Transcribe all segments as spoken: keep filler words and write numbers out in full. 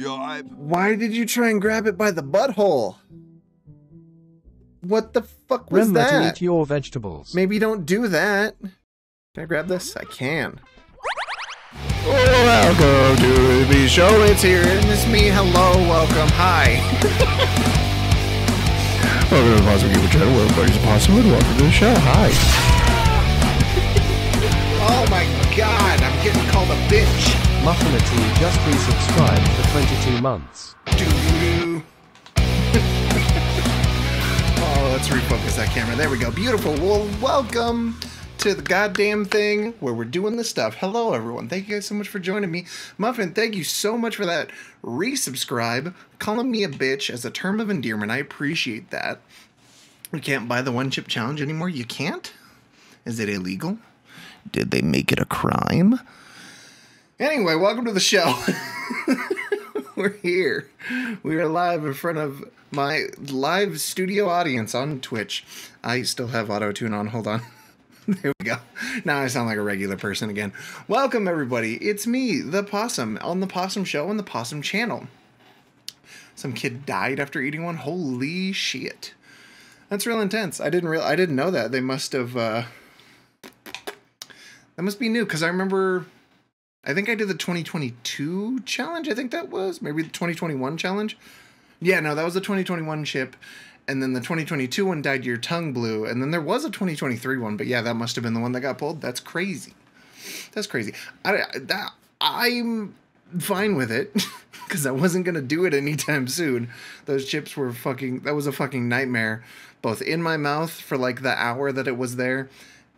Yeah, I... Why did you try and grab it by the butthole? What the fuck was Remember that? Remember to eat your vegetables. Maybe don't do that. Can I grab this? I can. Welcome to the show. It's here. And it's me. Hello. Welcome. Hi. Welcome to the Possum Gamer Channel, where everybody's a possum, and welcome to the show. Hi. Oh my god, I'm getting called a bitch. Muffinity just resubscribed for twenty-two months. Doo-doo-doo. Oh, let's refocus that camera. There we go. Beautiful. Well, welcome to the goddamn thing where we're doing this stuff. Hello, everyone. Thank you guys so much for joining me. Muffin, thank you so much for that resubscribe. Calling me a bitch as a term of endearment. I appreciate that. We can't buy the one chip challenge anymore. You can't? Is it illegal? Did they make it a crime? Anyway, welcome to the show. We're here. We are live in front of my live studio audience on Twitch. I still have auto-tune on. Hold on. There we go. Now I sound like a regular person again. Welcome, everybody. It's me, the Possum, on the Possum Show and the Possum Channel. Some kid died after eating one. Holy shit. That's real intense. I didn't real. I didn't know that. They must have... Uh... That must be new, because I remember... I think I did the twenty twenty-two challenge, I think that was. Maybe the twenty twenty-one challenge. Yeah, no, that was the twenty twenty-one chip. And then the twenty twenty-two one died your tongue blue. And then there was a twenty twenty-three one. But yeah, that must have been the one that got pulled. That's crazy. That's crazy. I, that, I'm fine with it because I wasn't going to do it anytime soon. Those chips were fucking... That was a fucking nightmare. Both in my mouth for like the hour that it was there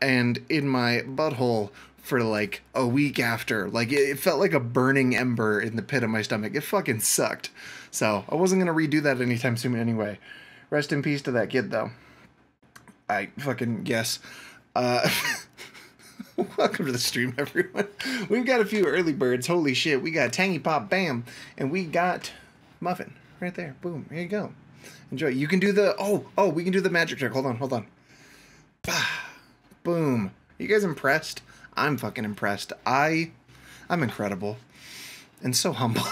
and in my butthole for like a week after. Like it, it felt like a burning ember in the pit of my stomach. It fucking sucked. So I wasn't going to redo that anytime soon anyway. Rest in peace to that kid, though. I fucking guess. Uh, welcome to the stream, everyone. We've got a few early birds. Holy shit. We got Tangy Pop Bam. And we got Muffin right there. Boom. Here you go. Enjoy. You can do the... Oh, oh, we can do the magic trick. Hold on, hold on. Bah. Boom. Are you guys impressed? I'm fucking impressed. I, I'm incredible. And so humble.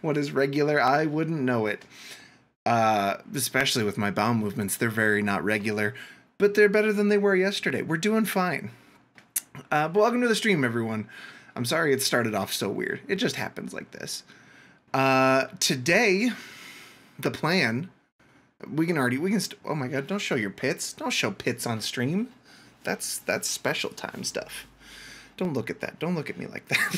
What is regular? I wouldn't know it. Uh, especially with my bowel movements. They're very not regular, but they're better than they were yesterday. We're doing fine. Uh, but welcome to the stream, everyone. I'm sorry it started off so weird. It just happens like this. Uh, today, the plan, we can already, we can, st oh my God, don't show your pits. Don't show pits on stream. That's, that's special time stuff. Don't look at that. Don't look at me like that.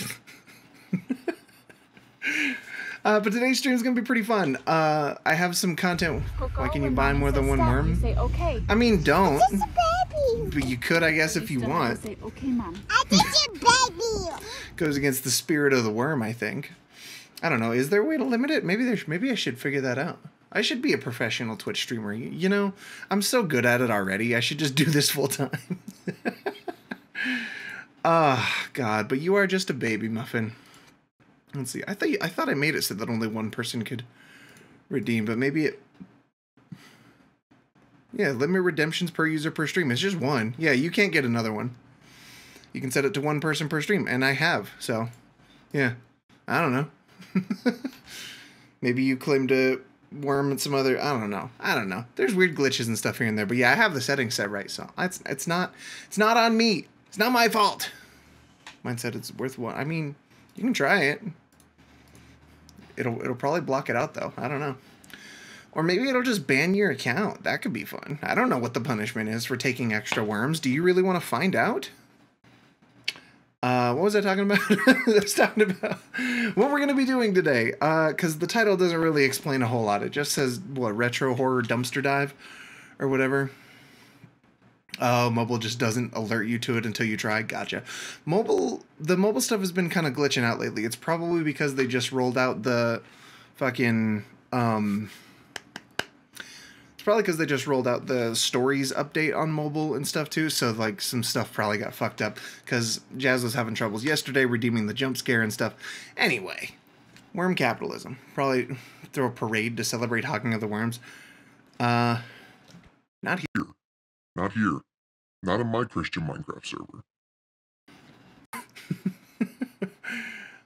Uh, but today's stream is going to be pretty fun. Uh, I have some content. Why can you buy more than one worm? Say, okay. I mean, don't. It's just a baby. But you could, I guess, if you want. Say, okay, Mom. I just a baby. Goes against the spirit of the worm, I think. I don't know. Is there a way to limit it? Maybe there's. Maybe I should figure that out. I should be a professional Twitch streamer. You know, I'm so good at it already. I should just do this full time. Ah, oh, God. But you are just a baby, Muffin. Let's see. I thought I thought I made it so that only one person could redeem, but maybe it. Yeah, limit redemptions per user per stream. It's just one. Yeah, you can't get another one. You can set it to one person per stream, and I have. So, yeah, I don't know. Maybe you claimed a worm and some other. I don't know. I don't know. There's weird glitches and stuff here and there, but yeah, I have the settings set right, so it's it's not it's not on me. It's not my fault. Mine said it's worth one. I mean, you can try it. It'll it'll probably block it out, though. I don't know. Or maybe it'll just ban your account. That could be fun. I don't know what the punishment is for taking extra worms. Do you really want to find out? Uh, what was I talking about? I was talking about what we're going to be doing today. Because uh, the title doesn't really explain a whole lot. It just says, what, retro horror dumpster dive or whatever. Oh, mobile just doesn't alert you to it until you try. Gotcha. Mobile, the mobile stuff has been kind of glitching out lately. It's probably because they just rolled out the fucking, um, it's probably because they just rolled out the stories update on mobile and stuff too. So like some stuff probably got fucked up because Jazz was having troubles yesterday redeeming the jump scare and stuff. Anyway, worm capitalism. Probably throw a parade to celebrate hawking of the worms. Uh, not here. Not here. Not on my Christian Minecraft server.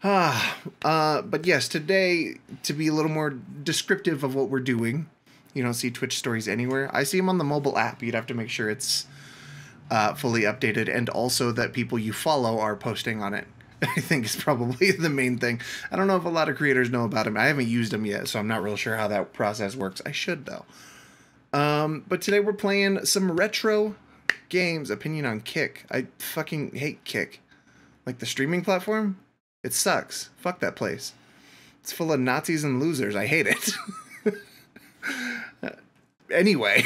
Ah, uh, but yes, today, to be a little more descriptive of what we're doing, you don't see Twitch stories anywhere. I see them on the mobile app. You'd have to make sure it's uh, fully updated, and also that people you follow are posting on it, I think, is probably the main thing. I don't know if a lot of creators know about them. I haven't used them yet, so I'm not real sure how that process works. I should, though. Um, but today we're playing some retro games. Opinion on Kick. I fucking hate Kick. Like, the streaming platform? It sucks. Fuck that place. It's full of Nazis and losers. I hate it. Anyway.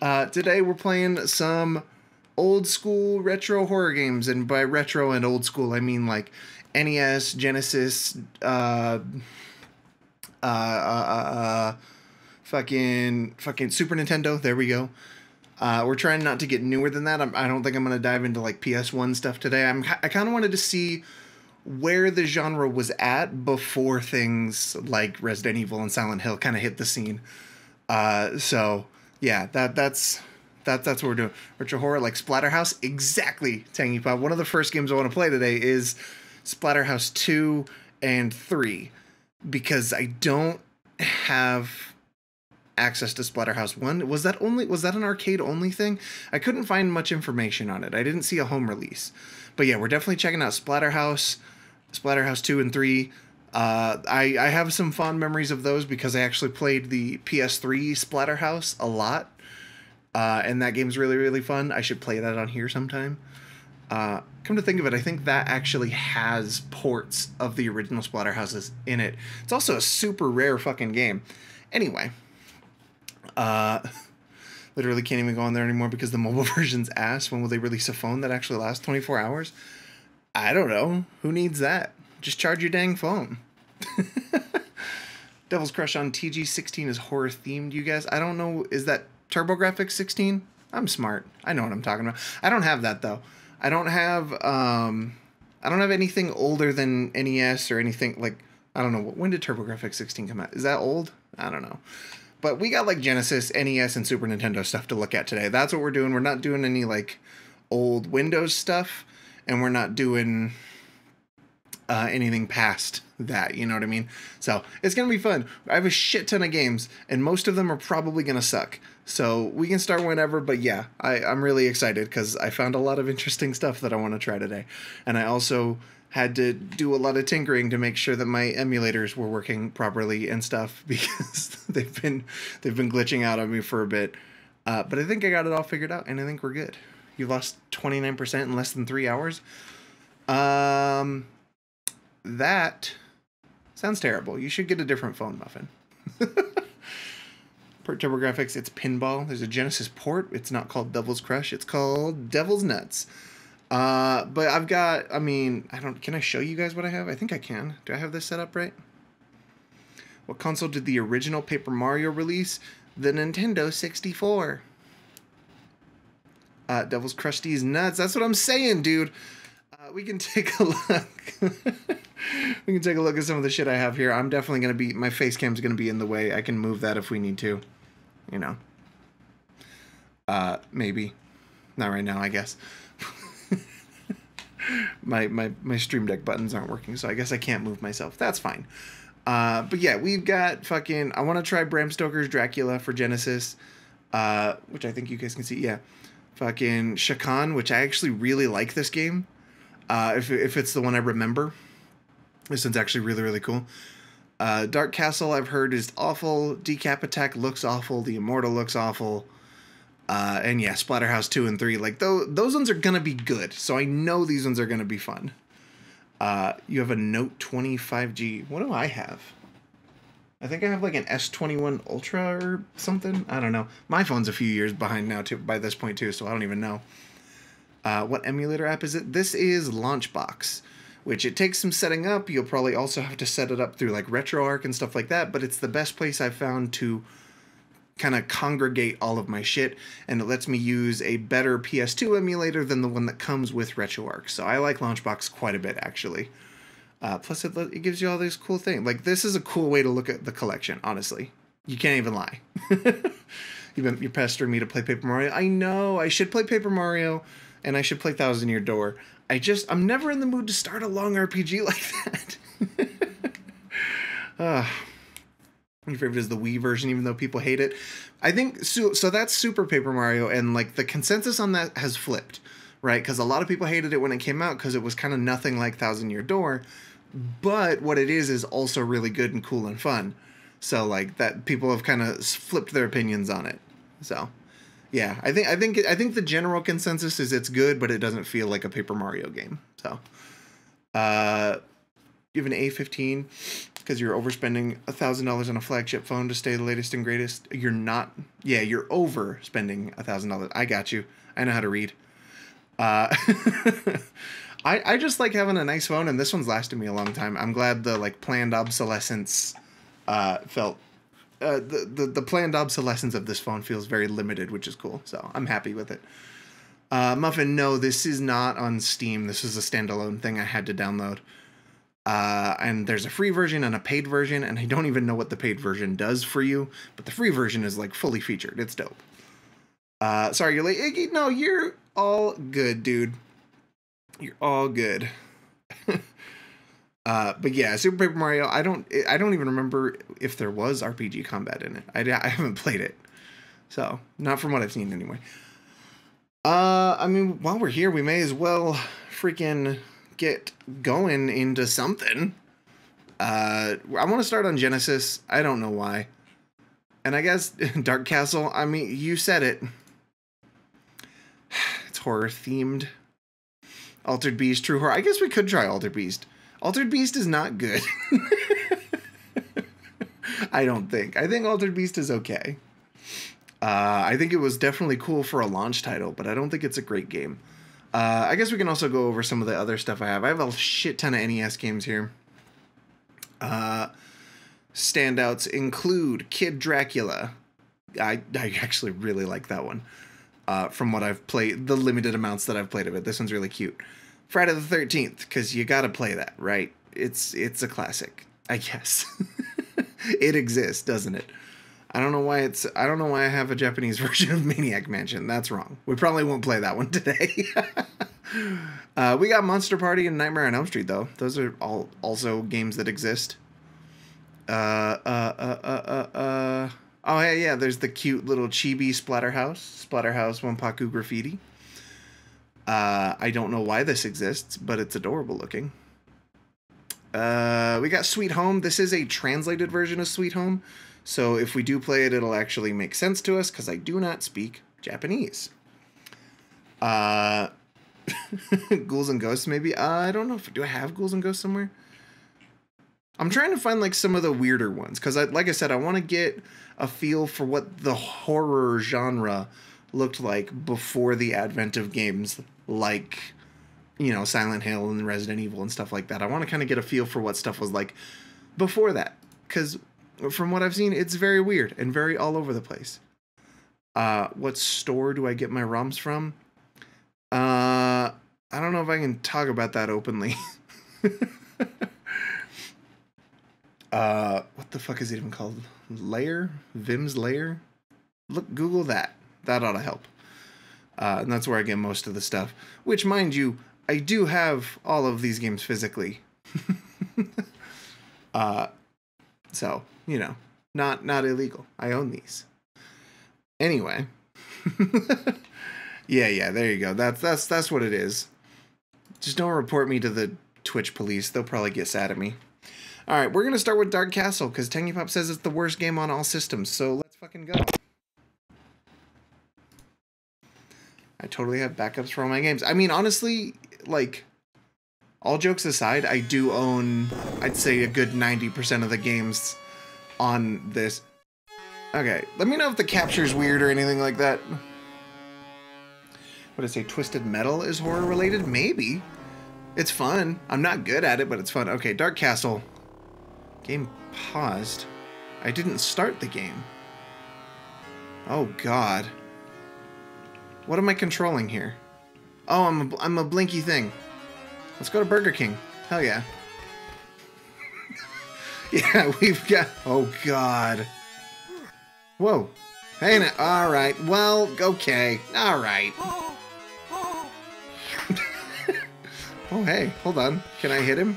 uh, today we're playing some old school retro horror games. And by retro and old school, I mean like N E S, Genesis, uh, uh, uh, uh, fucking, fucking Super Nintendo. There we go. Uh, we're trying not to get newer than that. I'm, I don't think I'm going to dive into like P S one stuff today. I'm, I kind of wanted to see where the genre was at before things like Resident Evil and Silent Hill kind of hit the scene. Uh, so yeah, that that's that that's what we're doing. Retro horror like Splatterhouse, exactly, Tangy Pop. One of the first games I want to play today is Splatterhouse two and three because I don't have access to Splatterhouse one. Was that only was that an arcade only thing? I couldn't find much information on it. I didn't see a home release. But yeah, we're definitely checking out Splatterhouse, Splatterhouse two and three. Uh, I, I have some fond memories of those because I actually played the P S three Splatterhouse a lot. Uh, and that game's really, really fun. I should play that on here sometime. Uh, come to think of it, I think that actually has ports of the original Splatterhouses in it. It's also a super rare fucking game. Anyway, uh, literally can't even go on there anymore because the mobile version's ass. When will they release a phone that actually lasts twenty-four hours? I don't know. Who needs that? Just charge your dang phone. Devil's Crush on T G sixteen is horror themed, you guys. I don't know. Is that TurboGrafx sixteen? I'm smart. I know what I'm talking about. I don't have that, though. I don't have, um, I don't have anything older than N E S or anything like, I don't know. When did TurboGrafx sixteen come out? Is that old? I don't know. But we got, like, Genesis, N E S, and Super Nintendo stuff to look at today. That's what we're doing. We're not doing any, like, old Windows stuff. And we're not doing uh, anything past that. You know what I mean? So, it's going to be fun. I have a shit ton of games. And most of them are probably going to suck. So, we can start whenever. But, yeah, I, I'm really excited. Because I found a lot of interesting stuff that I want to try today. And I also had to do a lot of tinkering to make sure that my emulators were working properly and stuff because they've been they've been glitching out on me for a bit. Uh, but I think I got it all figured out, and I think we're good. You lost twenty-nine percent in less than three hours. Um, that sounds terrible. You should get a different phone, Muffin. Per TurboGrafx, it's pinball. There's a Genesis port. It's not called Devil's Crush. It's called Devil's Nuts. Uh, but I've got, I mean, I don't, can I show you guys what I have? I think I can. Do I have this set up right? What console did the original Paper Mario release? The Nintendo sixty-four. Uh, Devil's Crush these nuts. That's what I'm saying, dude. Uh, we can take a look. We can take a look at some of the shit I have here. I'm definitely going to be, my face cam's going to be in the way. I can move that if we need to, you know, uh, maybe not right now, I guess. My, my, my Stream Deck buttons aren't working, so I guess I can't move myself. That's fine. Uh, but yeah, we've got fucking... I want to try Bram Stoker's Dracula for Genesis, uh, which I think you guys can see. Yeah. Fucking Shakan, which I actually really like this game. Uh, if, if it's the one I remember. This one's actually really, really cool. Uh, Dark Castle, I've heard, is awful. Decap Attack looks awful. The Immortal looks awful. Uh, and yeah, Splatterhouse two and three, like those, those ones are going to be good. So I know these ones are going to be fun. Uh, you have a Note twenty-five G. What do I have? I think I have like an S twenty-one Ultra or something. I don't know. My phone's a few years behind now too, by this point too, so I don't even know. Uh, what emulator app is it? This is LaunchBox, which it takes some setting up. You'll probably also have to set it up through like RetroArch and stuff like that, but it's the best place I've found to kind of congregate all of my shit, and it lets me use a better P S two emulator than the one that comes with RetroArch. So I like LaunchBox quite a bit, actually. Uh, plus, it, it gives you all these cool things. Like, this is a cool way to look at the collection, honestly. You can't even lie. You've been, you're pestering me to play Paper Mario. I know, I should play Paper Mario and I should play Thousand Year Door. I just, I'm never in the mood to start a long R P G like that. uh, my favorite is the Wii version, even though people hate it. I think, so, so that's Super Paper Mario, and like the consensus on that has flipped, right? Because a lot of people hated it when it came out because it was kind of nothing like Thousand Year Door. But what it is is also really good and cool and fun. So like that, people have kind of flipped their opinions on it. So yeah, I think I think I think the general consensus is it's good, but it doesn't feel like a Paper Mario game. So uh, you have an A fifteen because you're overspending a thousand dollars on a flagship phone to stay the latest and greatest. You're not. Yeah, you're overspending a thousand dollars. I got you. I know how to read. Uh, I, I just like having a nice phone, and this one's lasted me a long time. I'm glad the like planned obsolescence uh, felt uh, the, the the planned obsolescence of this phone feels very limited, which is cool. So I'm happy with it. Uh, Muffin, no, this is not on Steam. This is a standalone thing I had to download. Uh, and there's a free version and a paid version, and I don't even know what the paid version does for you. But the free version is like fully featured. It's dope. Uh, sorry, you're late, Iggy. No, you're all good, dude. You're all good. uh, but yeah, Super Paper Mario. I don't. I don't even remember if there was R P G combat in it. I, I haven't played it, so not from what I've seen anyway. Uh, I mean, while we're here, we may as well freaking get going into something. Uh, I want to start on Genesis. I don't know why. And I guess Dark Castle, I mean, you said it. It's horror-themed. Altered Beast, True Horror. I guess we could try Altered Beast. Altered Beast is not good. I don't think. I think Altered Beast is okay. Uh, I think it was definitely cool for a launch title, but I don't think it's a great game. Uh, I guess we can also go over some of the other stuff I have. I have a shit ton of N E S games here. Uh... Standouts include Kid Dracula. I, I actually really like that one. Uh, from what I've played, the limited amounts that I've played of it, this one's really cute. Friday the thirteenth, because you gotta play that, right? It's it's a classic, I guess. It exists, doesn't it? I don't know why it's. I don't know why I have a Japanese version of Maniac Mansion. That's wrong. We probably won't play that one today. uh, we got Monster Party and Nightmare on Elm Street, though. Those are all also games that exist. Uh, uh, uh, uh, uh, uh, oh, yeah, yeah, there's the cute little chibi Splatterhouse, Splatterhouse Wonpaku Graffiti. Uh, I don't know why this exists, but it's adorable looking. Uh, we got Sweet Home. This is a translated version of Sweet Home, so if we do play it, it'll actually make sense to us, because I do not speak Japanese. Uh, Ghouls and Ghosts, maybe? Uh, I don't know. If, do I have Ghouls and Ghosts somewhere? I'm trying to find, like, some of the weirder ones, because, I, like I said, I want to get a feel for what the horror genre looked like before the advent of games like, you know, Silent Hill and Resident Evil and stuff like that. I want to kind of get a feel for what stuff was like before that, because from what I've seen, it's very weird and very all over the place. Uh, what store do I get my ROMs from? Uh, I don't know if I can talk about that openly. Uh, what the fuck is it even called? Lair? Vim's Lair? Look, Google that. That ought to help. Uh, and that's where I get most of the stuff. Which, mind you, I do have all of these games physically. uh, so, you know, not, not illegal. I own these. Anyway. yeah, yeah, there you go. That's, that's, that's what it is. Just don't report me to the Twitch police. They'll probably get sad at me. All right, we're going to start with Dark Castle, because TangyPop says it's the worst game on all systems, so let's fucking go. I totally have backups for all my games. I mean, honestly, like, all jokes aside, I do own, I'd say, a good ninety percent of the games on this. Okay, let me know if the capture's weird or anything like that. What did I say? Twisted Metal is horror-related? Maybe. It's fun. I'm not good at it, but it's fun. Okay, Dark Castle. Game paused. I didn't start the game. Oh god. What am I controlling here? Oh, I'm a, I'm a blinky thing. Let's go to Burger King. Hell yeah. yeah, we've got... Oh god. Whoa. Hey, alright. Well, okay. Alright. Oh, hey, hold on. Can I hit him?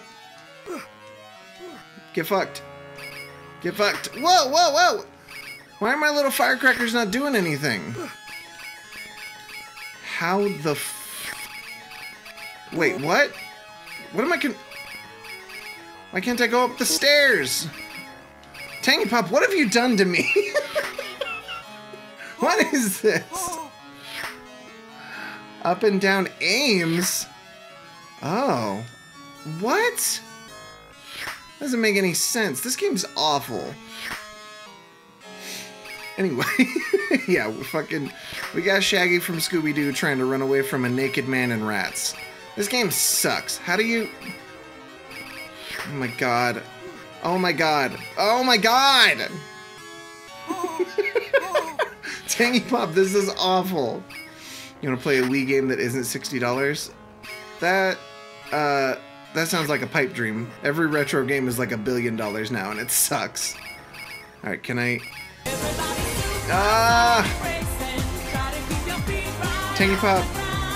Get fucked. Get fucked. Whoa, whoa, whoa! Why are my little firecrackers not doing anything? How the f... Wait, what? What am I con... Why can't I go up the stairs? Tangy Pop, what have you done to me? What is this? Up and down aims? Oh. What? Doesn't make any sense. This game's awful. Anyway, yeah, we fucking... We got Shaggy from Scooby-Doo trying to run away from a naked man and rats. This game sucks. How do you... Oh my god. Oh my god. Oh my god! Tangy Pop, this is awful. You want to play a Wii game that isn't sixty dollars? That... Uh... That sounds like a pipe dream. Every retro game is like a billion dollars now, and it sucks. Alright, can I... Ah! Tangy Pop,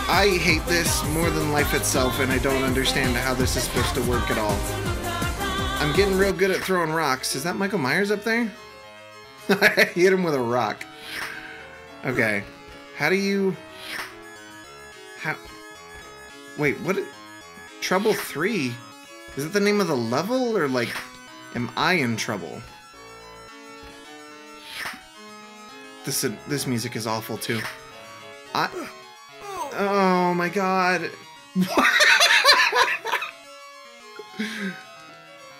I hate this more than life itself, and I don't understand how this is supposed to work at all. I'm getting real good at throwing rocks. Is that Michael Myers up there? I hit him with a rock. Okay. How do you... How... Wait, what... Trouble three? Is it the name of the level, or like, am I in trouble? This uh, this music is awful too. I. Oh my god!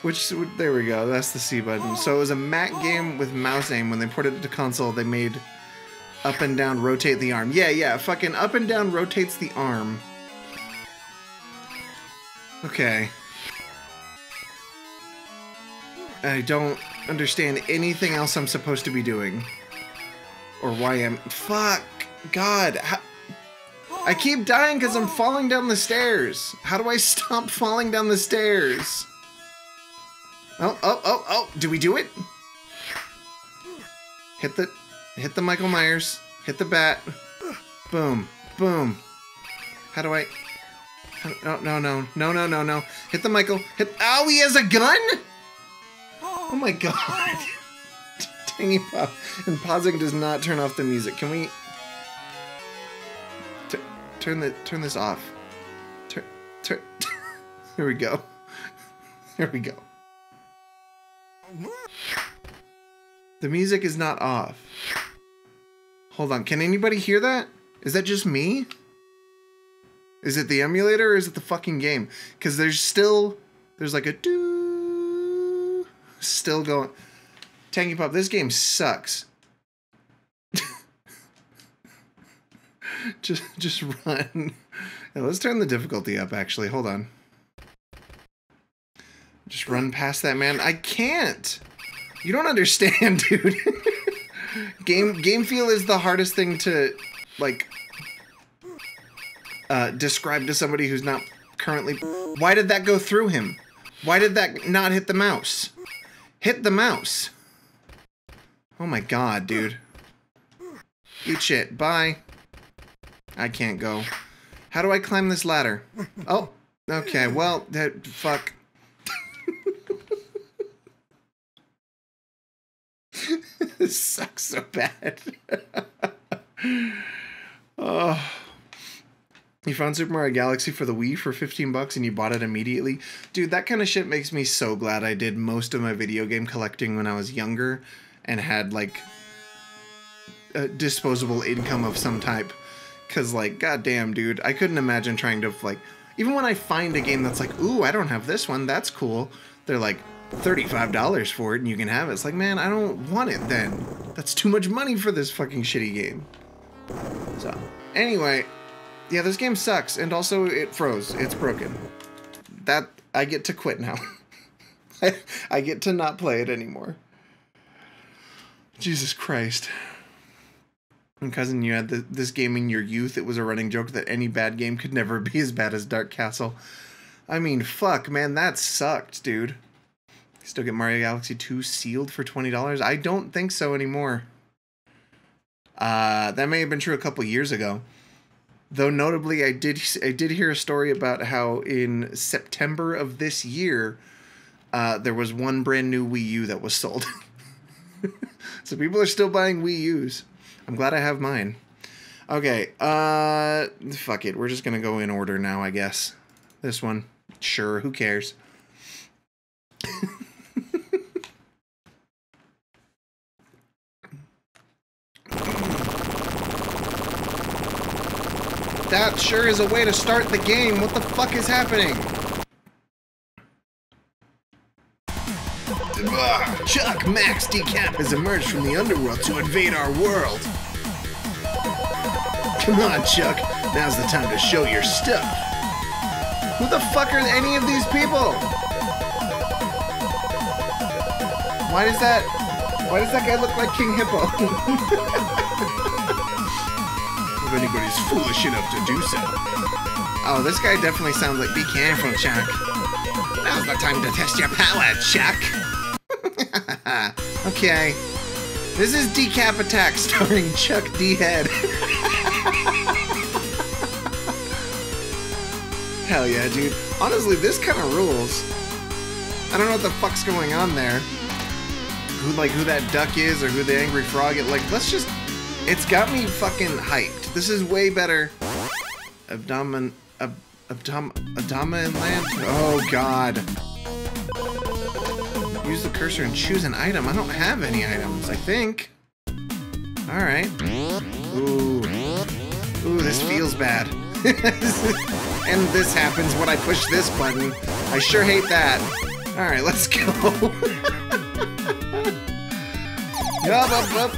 Which there we go. That's the C button. So it was a Mac game with mouse aim. When they ported it to console, they made up and down rotate the arm. Yeah, yeah. Fucking up and down rotates the arm. Okay. I don't understand anything else I'm supposed to be doing. Or why I'm... Fuck! God! How... I keep dying because I'm falling down the stairs! How do I stop falling down the stairs? Oh, oh, oh, oh! Do we do it? Hit the... Hit the Michael Myers. Hit the bat. Boom. Boom. How do I... No, no, no, no, no, no, no. Hit the Michael. Hit. Ow, he has a gun? Oh my god. Tangy Pop. And pausing does not turn off the music. Can we... T turn the turn this off. Turn... Turn... Here we go. Here we go. The music is not off. Hold on. Can anybody hear that? Is that just me? Is it the emulator or is it the fucking game? Because there's still... There's like a doo... Still going... Tangy Pop, this game sucks. just just run. Yeah, let's turn the difficulty up, actually. Hold on. Just run past that man. I can't! You don't understand, dude. game, game feel is the hardest thing to, like... Uh, describe to somebody who's not currently... Why did that go through him? Why did that not hit the mouse? Hit the mouse. Oh my god, dude. Eat shit. Bye. I can't go. How do I climb this ladder? Oh, okay. Well, that... Fuck. This sucks so bad. Oh... You found Super Mario Galaxy for the Wii for fifteen bucks and you bought it immediately? Dude, that kind of shit makes me so glad I did most of my video game collecting when I was younger and had, like, a disposable income of some type. Because, like, goddamn, dude, I couldn't imagine trying to, like... Even when I find a game that's like, ooh, I don't have this one, that's cool. They're like, thirty-five dollars for it and you can have it. It's like, man, I don't want it then. That's too much money for this fucking shitty game. So, anyway... Yeah, this game sucks, and also it froze. It's broken. That, I get to quit now. I, I get to not play it anymore. Jesus Christ. And cousin, you had the, this game in your youth. It was a running joke that any bad game could never be as bad as Dark Castle. I mean, fuck, man, that sucked, dude. Still get Mario Galaxy two sealed for twenty dollars? I don't think so anymore. Uh, that may have been true a couple years ago. Though notably, I did I did hear a story about how in September of this year, uh, there was one brand new Wii U that was sold. So people are still buying Wii U's. I'm glad I have mine. Okay, uh, fuck it. We're just gonna go in order now, I guess. This one, sure. Who cares? That sure is a way to start the game. What the fuck is happening? Ugh, Chuck, Max, Decap has emerged from the underworld to invade our world. Come on, Chuck. Now's the time to show your stuff. Who the fuck are any of these people? Why does that... Why does that guy look like King Hippo? If anybody's foolish enough to do so. Oh, this guy definitely sounds like, be careful, Chuck. Now's the time to test your power, Chuck. Okay. This is Decap Attack starring Chuck D. Head. Hell yeah, dude. Honestly, this kind of rules. I don't know what the fuck's going on there. Who, like, who that duck is or who the angry frog is. Like, let's just... It's got me fucking hyped. This is way better. Abdomen... Ab, abdom... Abdomen land? Oh, God. Use the cursor and choose an item. I don't have any items, I think. Alright. Ooh. Ooh, this feels bad. And this happens when I push this button. I sure hate that. Alright, let's go. Yup, up, up.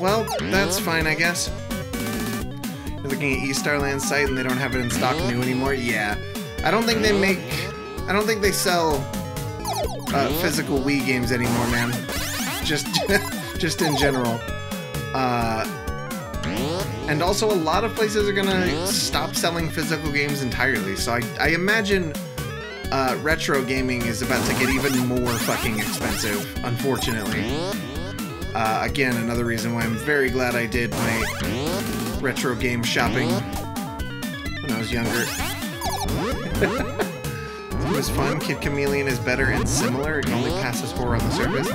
Well, that's fine, I guess. You're looking at Eastarland's site and they don't have it in stock new anymore? Yeah. I don't think they make... I don't think they sell uh, physical Wii games anymore, man. Just just in general. Uh, and also, a lot of places are gonna stop selling physical games entirely, so I, I imagine uh, retro gaming is about to get even more fucking expensive, unfortunately. Uh, again, another reason why I'm very glad I did my retro game shopping when I was younger. It was fun. Kid Chameleon is better and similar. It can only pass as horror on the surface.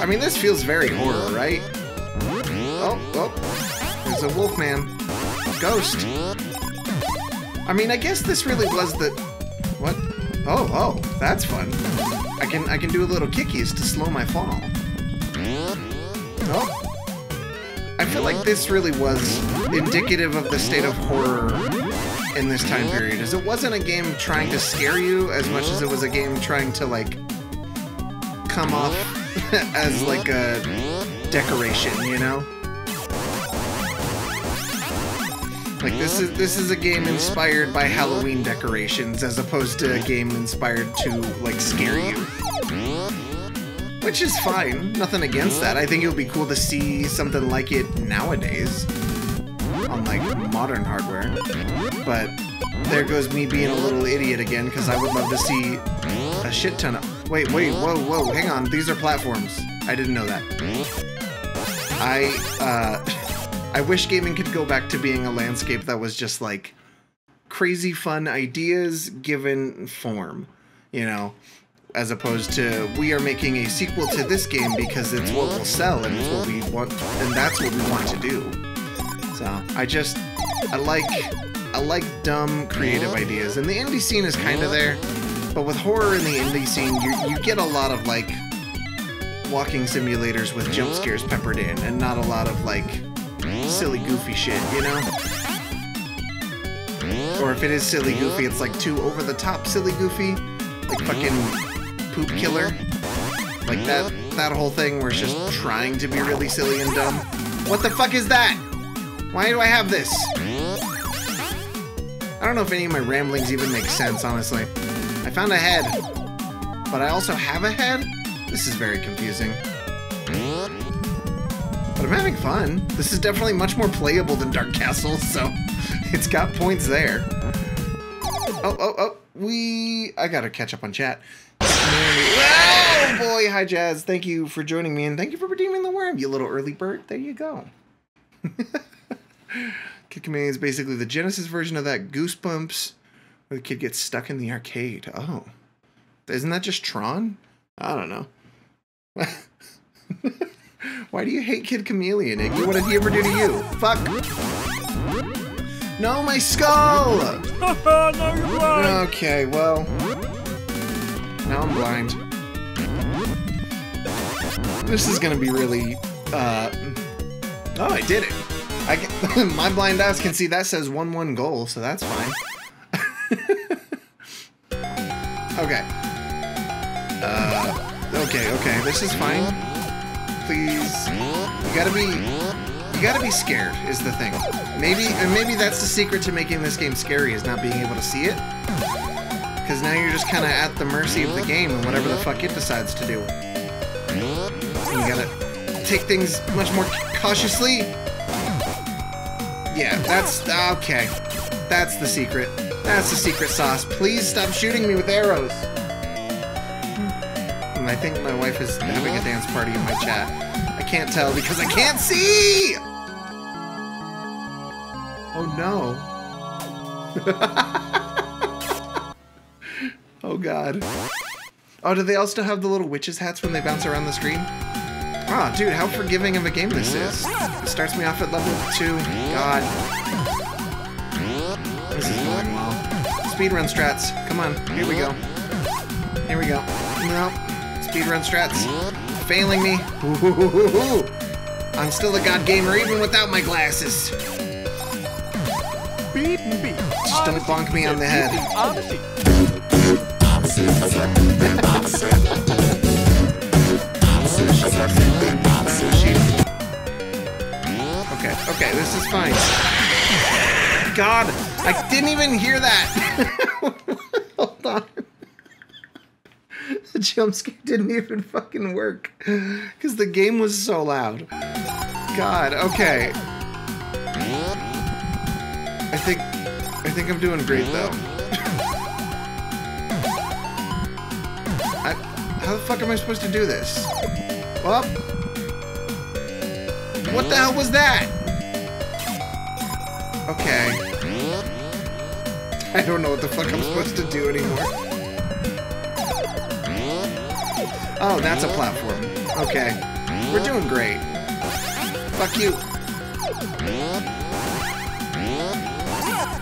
I mean, this feels very horror, right? Oh, oh. There's a wolfman. A ghost. I mean, I guess this really was the... What? Oh, oh. That's fun. I can, I can do a little kickies to slow my fall. Oh. I feel like this really was indicative of the state of horror in this time period, as it wasn't a game trying to scare you as much as it was a game trying to, like, come off as, like, a decoration, you know? Like, this is, this is a game inspired by Halloween decorations as opposed to a game inspired to, like, scare you. Which is fine. Nothing against that. I think it would be cool to see something like it nowadays on, like, modern hardware. But there goes me being a little idiot again, because I would love to see a shit ton of... Wait, wait, whoa, whoa, hang on. These are platforms. I didn't know that. I, uh... I wish gaming could go back to being a landscape that was just, like, crazy fun ideas given form, you know? As opposed to, we are making a sequel to this game because it's what we'll sell and it's what we want, and that's what we want to do. So I just, I like, I like dumb creative ideas, and the indie scene is kind of there. But with horror in the indie scene, you you get a lot of, like, walking simulators with jump scares peppered in, and not a lot of, like, silly goofy shit, you know. Or if it is silly goofy, it's like too over the top silly goofy, like fucking Poop Killer, like that that whole thing where it's just trying to be really silly and dumb. What the fuck is that? Why do I have this? I don't know if any of my ramblings even make sense, honestly. I found a head, but I also have a head? This is very confusing. But I'm having fun. This is definitely much more playable than Dark Castle, so it's got points there. Oh, oh, oh, we... I gotta catch up on chat. Oh boy, hi Jazz, thank you for joining me and thank you for redeeming the worm, you little early bird. There you go. Kid Command is basically the Genesis version of that Goosebumps where the kid gets stuck in the arcade. Oh. Isn't that just Tron? I don't know. Why do you hate Kid Chameleon, Iggy? What did he ever do to you? Fuck! No, my skull! No, you're blind! Okay, well... now I'm blind. This is gonna be really... Uh... oh, I did it! I can, my blind eyes can see that says one one goal, so that's fine. Okay. Uh... Okay, okay, this is fine. Please, you gotta be, you gotta be scared is the thing. Maybe, and maybe that's the secret to making this game scary is not being able to see it. Because now you're just kind of at the mercy of the game and whatever the fuck it decides to do. And you gotta take things much more cautiously. Yeah, that's, okay. That's the secret. That's the secret sauce. Please stop shooting me with arrows. And I think my wife is having a dance party in my chat. I can't tell because I can't see! Oh no. Oh god. Oh, do they all still have the little witches' hats when they bounce around the screen? Ah, oh, dude, how forgiving of a game this is. It starts me off at level two. God. This is going well. Speedrun strats. Come on, here we go. Here we go. No. Speedrun strats. Failing me. Ooh. I'm still a god gamer even without my glasses. Just don't bonk me on the head. Okay, okay, this is fine. God, I didn't even hear that. Hold on. The jump scare didn't even fucking work because the game was so loud. God, okay. I think, I think I'm doing great though. I, how the fuck am I supposed to do this? Well, what the hell was that? Okay. I don't know what the fuck I'm supposed to do anymore. Oh, that's a platform. Okay. We're doing great. Fuck you.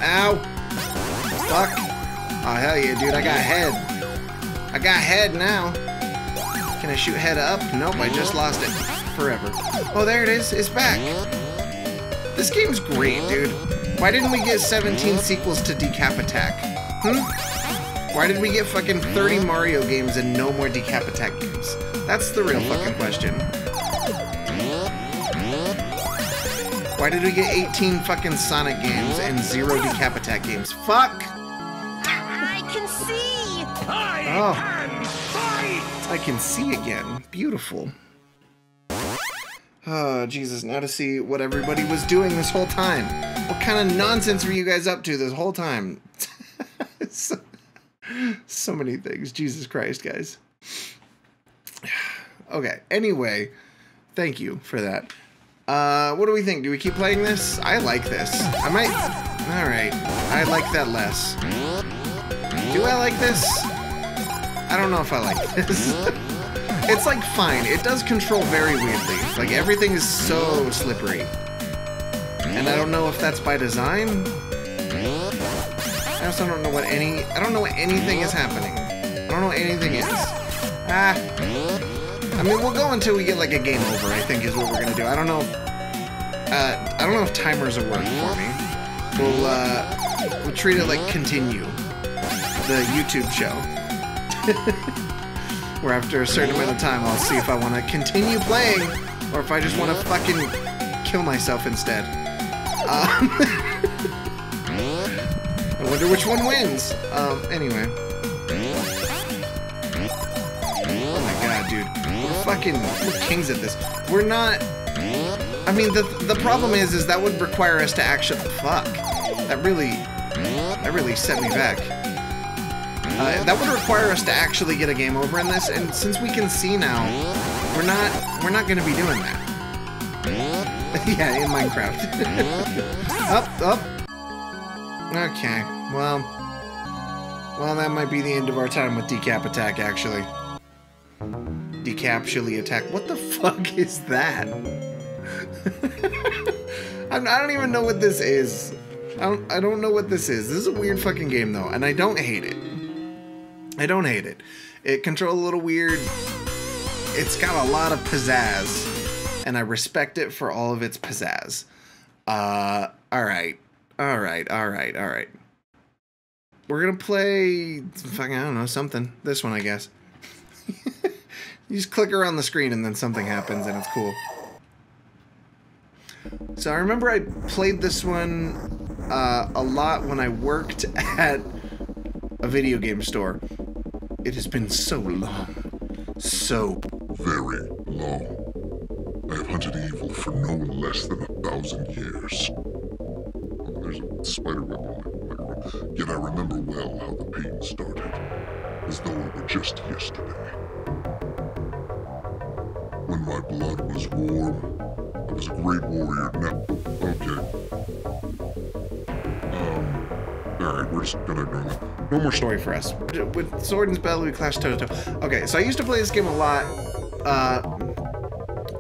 Ow. Fuck. Oh, hell yeah, dude. I got head. I got head now. Can I shoot head up? Nope, I just lost it. Forever. Oh, there it is. It's back. This game's great, dude. Why didn't we get seventeen sequels to Decap Attack? Hmm? Why did we get fucking thirty Mario games and no more Decap Attack games? That's the real fucking question. Why did we get eighteen fucking Sonic games and zero Decap Attack games? Fuck! I can see! I can fight! I can see again. Beautiful. Oh, Jesus, now to see what everybody was doing this whole time. What kind of nonsense were you guys up to this whole time? So So many things. Jesus Christ, guys. Okay, anyway, thank you for that. Uh, what do we think? Do we keep playing this? I like this. I might... Alright, I like that less. Do I like this? I don't know if I like this. It's like fine. It does control very weirdly. Like everything is so slippery. And I don't know if that's by design. I also don't know what any, I don't know what anything is happening. I don't know what anything is. Ah. I mean, we'll go until we get like a game over, I think is what we're gonna do. I don't know if, uh, I don't know if timers are working for me. We'll, uh, we'll treat it like continue. The YouTube show. Where after a certain amount of time, I'll see if I wanna continue playing or if I just wanna fucking kill myself instead. Um... I wonder which one wins. Um, anyway. Oh my god, dude. We're fucking we're kings at this. We're not... I mean, the the problem is, is that would require us to actually... Fuck. That really... That really set me back. Uh, that would require us to actually get a game over in this, and since we can see now, we're not... We're not gonna be doing that. yeah, in Minecraft. Up, up. Okay, well... Well, that might be the end of our time with Decap Attack, actually. Decaptually Attack. What the fuck is that? I'm, I don't even know what this is. I don't, I don't know what this is. This is a weird fucking game, though, and I don't hate it. I don't hate it. It controls a little weird. It's got a lot of pizzazz, and I respect it for all of its pizzazz. Uh, all right, all right, all right, all right. We're gonna play fucking, I don't know, something. This one, I guess. You just click around the screen, and then something happens, and it's cool. So I remember I played this one uh, a lot when I worked at a video game store. It has been so long. So very long. I have hunted evil for no less than a thousand years. Oh, there's a spider web on my room. Yet I remember well how the pain started, as though it were just yesterday. When my blood was warm, I was a great warrior. Now, okay. Um, alright, we're just gonna ignore that. No more story for us. With Sword and Spell, we clash toe to toe. Okay, so I used to play this game a lot uh,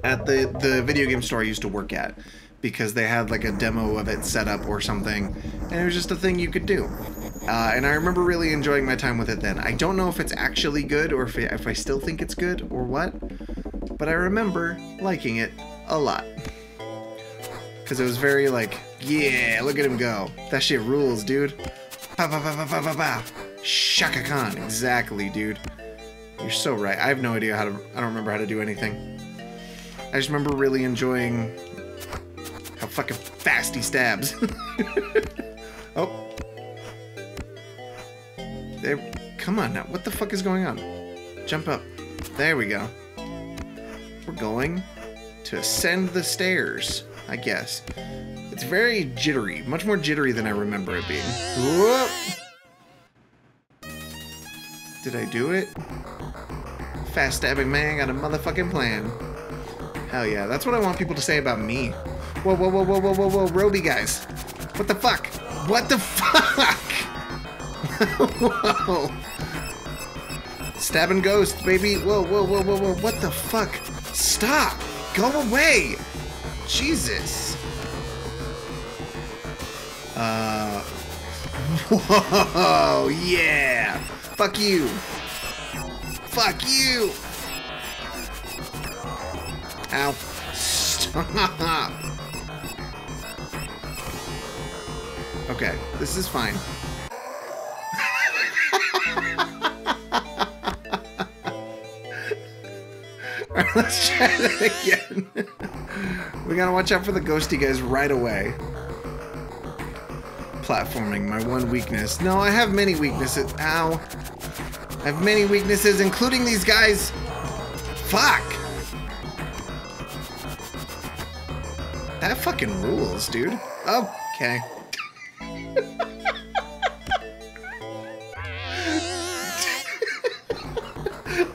at the, the video game store I used to work at, because they had like a demo of it set up or something, and it was just a thing you could do. Uh, and I remember really enjoying my time with it then. I don't know if it's actually good or if, it, if I still think it's good or what, but I remember liking it a lot. Because it was very like, yeah, look at him go. That shit rules, dude. Ba, ba, ba, ba, ba, ba. Shaka Khan. Exactly, dude. You're so right. I have no idea how to... I don't remember how to do anything. I just remember really enjoying how fucking fast he stabs. Oh. There, come on now. What the fuck is going on? Jump up. There we go. We're going to ascend the stairs, I guess. It's very jittery. Much more jittery than I remember it being. Whoop! Did I do it? Fast stabbing man got a motherfucking plan. Hell yeah, that's what I want people to say about me. Whoa, whoa, whoa, whoa, whoa, whoa, whoa, Roby guys. What the fuck? What the fuck? Whoa. Stabbing ghosts, baby. Whoa, whoa, whoa, whoa, whoa. What the fuck? Stop! Go away! Jesus. Uh, whoa, yeah! Fuck you! Fuck you! Ow. Stop! Okay, this is fine. Alright, let's try that again. We gotta watch out for the ghosty guys right away. Platforming, my one weakness. No, I have many weaknesses. Ow. I have many weaknesses, including these guys. Fuck! That fucking rules, dude. Okay.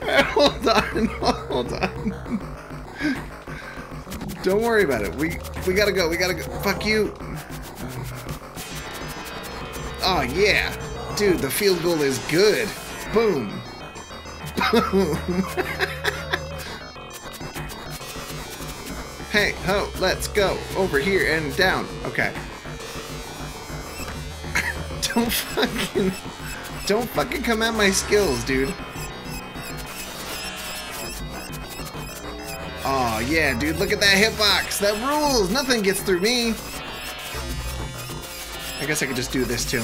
Right, hold on, hold on. Don't worry about it. We, we gotta go, we gotta go. Fuck you. Oh yeah, dude, the field goal is good. Boom, boom. Hey ho, let's go over here and down. Okay. Don't fucking, don't fucking come at my skills, dude. Oh yeah, dude, look at that hitbox. That rules. Nothing gets through me. I guess I could just do this too.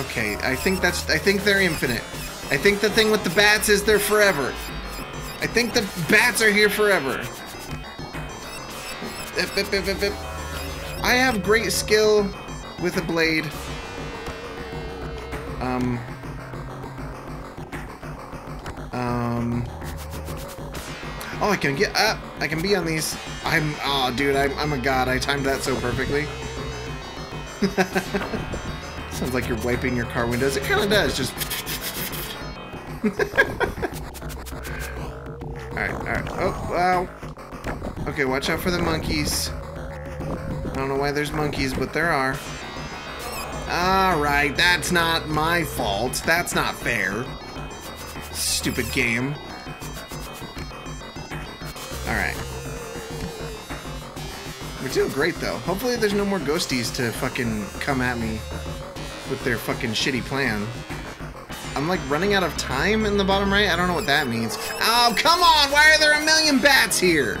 Okay, I think that's, I think they're infinite. I think the thing with the bats is they're forever. I think the bats are here forever. Ip, ip, ip, ip, ip. I have great skill with a blade. Um. Um. Oh, I can get up. I can be on these. I'm, oh dude, I'm, I'm a god. I timed that so perfectly. Sounds like you're wiping your car windows. It kind of does, just... Alright, alright. Oh, wow. Okay, watch out for the monkeys. I don't know why there's monkeys, but there are. Alright, that's not my fault. That's not fair. Stupid game. Alright. We're doing great, though. Hopefully there's no more ghosties to fucking come at me with their fucking shitty plan. I'm, like, running out of time in the bottom right? I don't know what that means. Oh, come on! Why are there a million bats here?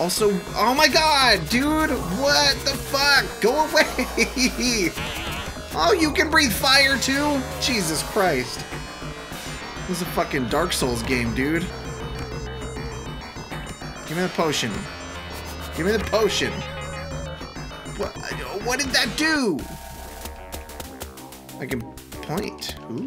Also, oh my god, dude! What the fuck? Go away! Oh, you can breathe fire, too? Jesus Christ. This is a fucking Dark Souls game, dude. Give me the potion. Give me the potion. What, what did that do? I can point. Ooh.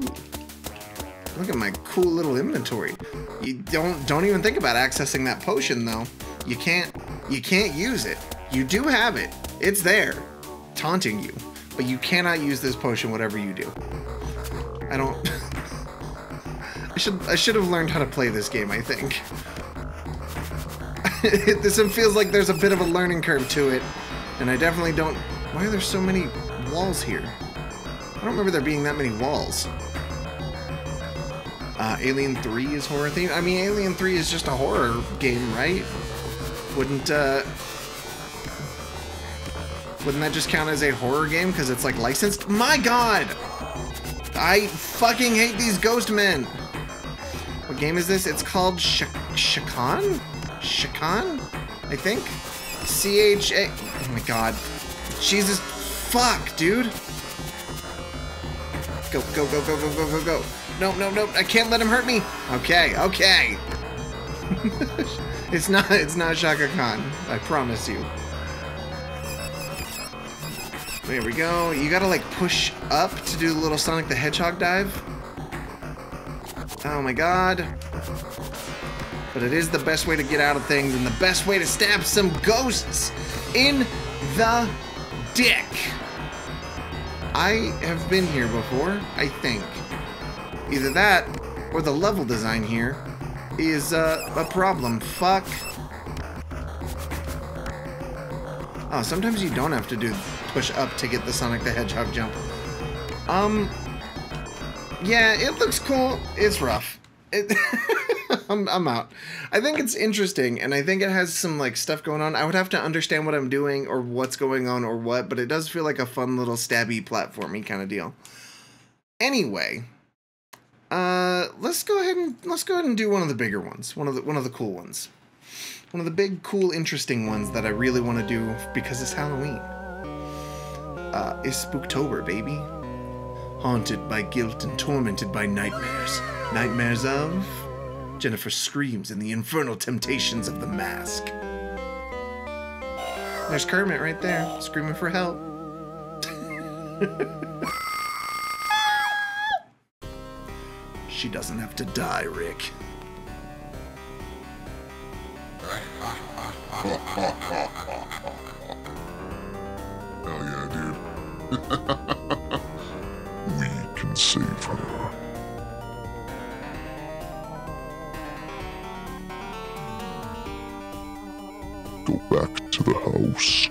Look at my cool little inventory. You don't don't even think about accessing that potion, though. You can't you can't use it. You do have it. It's there, taunting you. But you cannot use this potion, whatever you do. I don't I should I should have learned how to play this game, I think. This one feels like there's a bit of a learning curve to it. And I definitely don't... Why are there so many walls here? I don't remember there being that many walls. Uh, Alien three is horror themed? I mean, Alien three is just a horror game, right? Wouldn't, uh... Wouldn't that just count as a horror game? Because it's, like, licensed? My god! I fucking hate these ghost men! What game is this? It's called Sh Shakan? Shakan? I think? C H A... Oh my god. Jesus. Fuck, dude. Go, go, go, go, go, go, go, go. No, no, no. I can't let him hurt me. Okay, okay. It's not, it's not Shaka Khan. I promise you. There we go. You gotta, like, push up to do the little Sonic the Hedgehog dive. Oh my god. But it is the best way to get out of things and the best way to stab some ghosts in the dick. I have been here before, I think. Either that or the level design here is uh, a problem. Fuck. Oh, sometimes you don't have to do push up to get the Sonic the Hedgehog jump. Um, yeah, it looks cool. It's rough. It I'm, I'm out. I think it's interesting, and I think it has some, like, stuff going on. I would have to understand what I'm doing or what's going on or what, but it does feel like a fun little stabby platformy kind of deal. Anyway, uh, let's go ahead and let's go ahead and do one of the bigger ones, one of the one of the cool ones, one of the big, cool, interesting ones that I really want to do because it's Halloween. Uh, it's Spooktober, baby. Haunted by guilt and tormented by nightmares, nightmares of. Jennifer screams in the infernal temptations of the mask. There's Kermit right there, screaming for help. She doesn't have to die, Rick. Hell yeah, dude. We can save her. Go back to the house.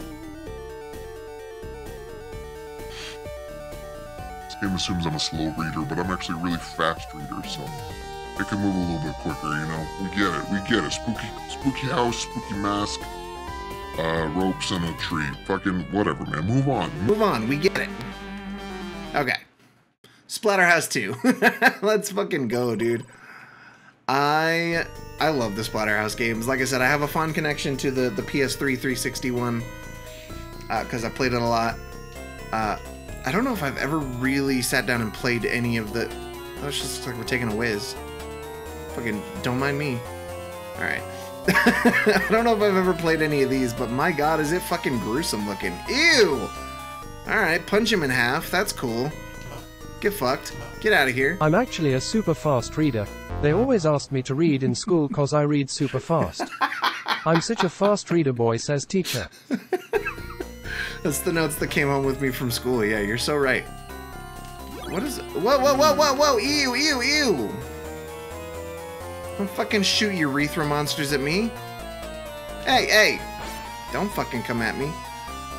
This game assumes I'm a slow reader, but I'm actually a really fast reader, so it can move a little bit quicker, you know? We get it, we get it. Spooky, spooky house, spooky mask, uh, ropes and a tree. Fucking whatever, man. Move on. Move on, we get it. Okay. Splatterhouse two. Let's fucking go, dude. I I love the Splatterhouse games. Like I said, I have a fond connection to the, the P S three three sixty one because uh, I played it a lot. Uh, I don't know if I've ever really sat down and played any of the... Oh, it's just like we're taking a whiz. Fucking don't mind me. Alright. I don't know if I've ever played any of these, but my god, is it fucking gruesome looking. Ew! Alright, punch him in half. That's cool. Get fucked. Get out of here. I'm actually a super fast reader. They always asked me to read in school cause I read super fast. I'm such a fast reader boy, says teacher. That's the notes that came home with me from school. Yeah, you're so right. What is... Whoa, whoa, whoa, whoa, whoa! Ew, ew, ew! Don't fucking shoot urethra monsters at me. Hey, hey! Don't fucking come at me.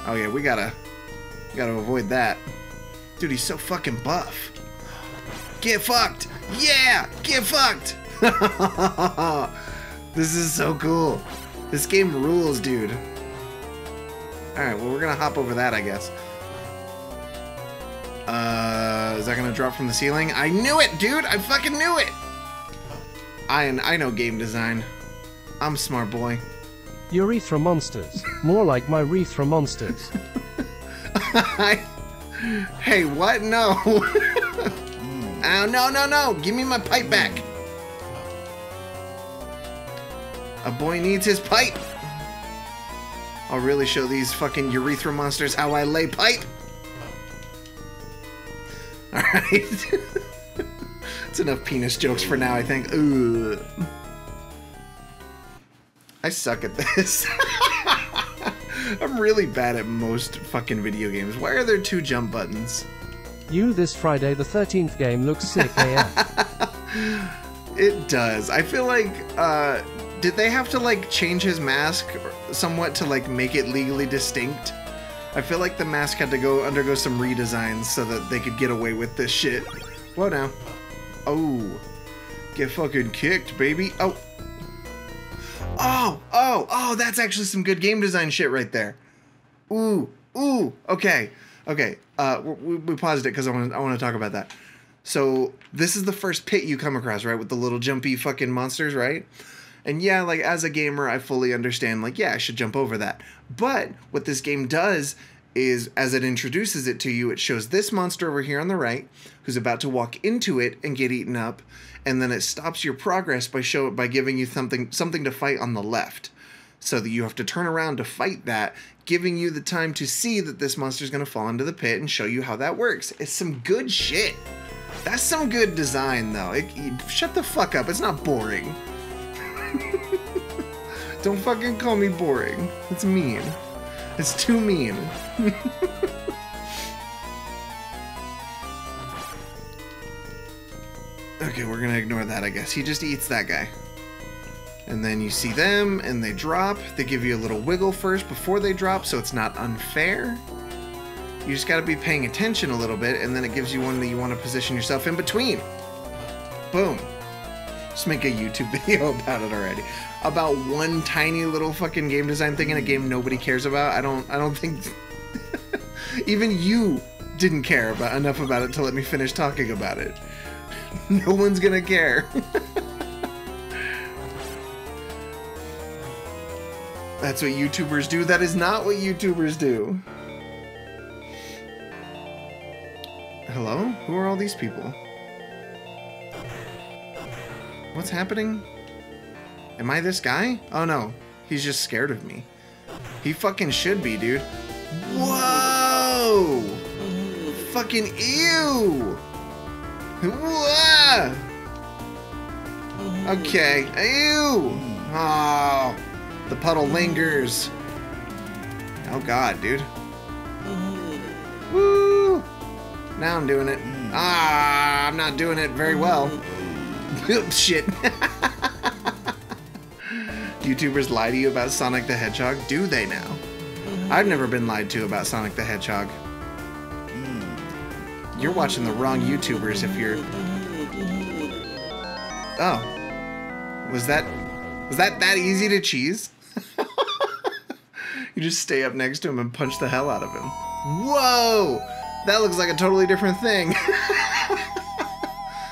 Oh yeah, we gotta... We gotta avoid that. Dude, he's so fucking buff. Get fucked! Yeah! Get fucked! This is so cool. This game rules, dude. Alright, well, we're gonna hop over that, I guess. Uh, is that gonna drop from the ceiling? I knew it, dude! I fucking knew it! I, I know game design. I'm smart boy. Urethra monsters. More like my urethra monsters. I, hey, what? No. Oh, no, no, no. Give me my pipe back. A boy needs his pipe. I'll really show these fucking urethra monsters how I lay pipe. All right. That's enough penis jokes for now, I think. Ooh. I suck at this. I'm really bad at most fucking video games. Why are there two jump buttons? You, this Friday the thirteenth game looks sick A F. It does. I feel like, uh, did they have to, like, change his mask somewhat to, like, make it legally distinct? I feel like the mask had to go undergo some redesigns so that they could get away with this shit. Whoa now. Oh. Get fucking kicked, baby. Oh. Oh, oh, oh, that's actually some good game design shit right there. Ooh, ooh, okay, okay. Uh, we, we paused it because I want I want to talk about that. So this is the first pit you come across, right, with the little jumpy fucking monsters, right? And yeah, like, as a gamer, I fully understand, like, yeah, I should jump over that. But what this game does is, as it introduces it to you, it shows this monster over here on the right who's about to walk into it and get eaten up, and then it stops your progress by show by giving you something something to fight on the left, so that you have to turn around to fight that, giving you the time to see that this monster's gonna fall into the pit and show you how that works. It's some good shit. That's some good design, though. It, it, shut the fuck up. It's not boring. Don't fucking call me boring. It's mean. It's too mean. Okay, we're gonna ignore that, I guess. He just eats that guy. And then you see them, and they drop. They give you a little wiggle first before they drop, so it's not unfair. You just gotta be paying attention a little bit, and then it gives you one that you want to position yourself in between. Boom. Just make a YouTube video about it already. About one tiny little fucking game design thing in a game nobody cares about. I don't I don't think even you didn't care about enough about it to let me finish talking about it. No one's gonna care. That's what YouTubers do. That is not what YouTubers do. Hello? Who are all these people? What's happening? Am I this guy? Oh no, he's just scared of me. He fucking should be, dude. Whoa! Fucking ew! Whoa! Okay, ew! Oh, the puddle lingers. Oh god, dude. Woo! Now I'm doing it. Ah, I'm not doing it very well. Shit. YouTubers lie to you about Sonic the Hedgehog? Do they now? I've never been lied to about Sonic the Hedgehog. You're watching the wrong YouTubers if you're... Oh. Was that... Was that that easy to cheese? You just stay up next to him and punch the hell out of him. Whoa! That looks like a totally different thing.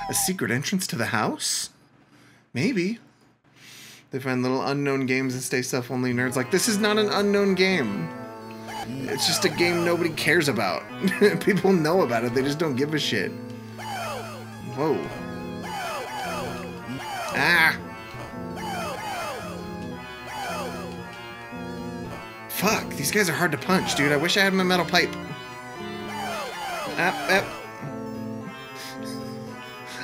A secret entrance to the house? Maybe. They find little unknown games and stay stuff only nerds like, this is not an unknown game. It's just a game nobody cares about. People know about it, they just don't give a shit. Whoa. Ah. Fuck, these guys are hard to punch, dude. I wish I had my metal pipe. Ah, ah.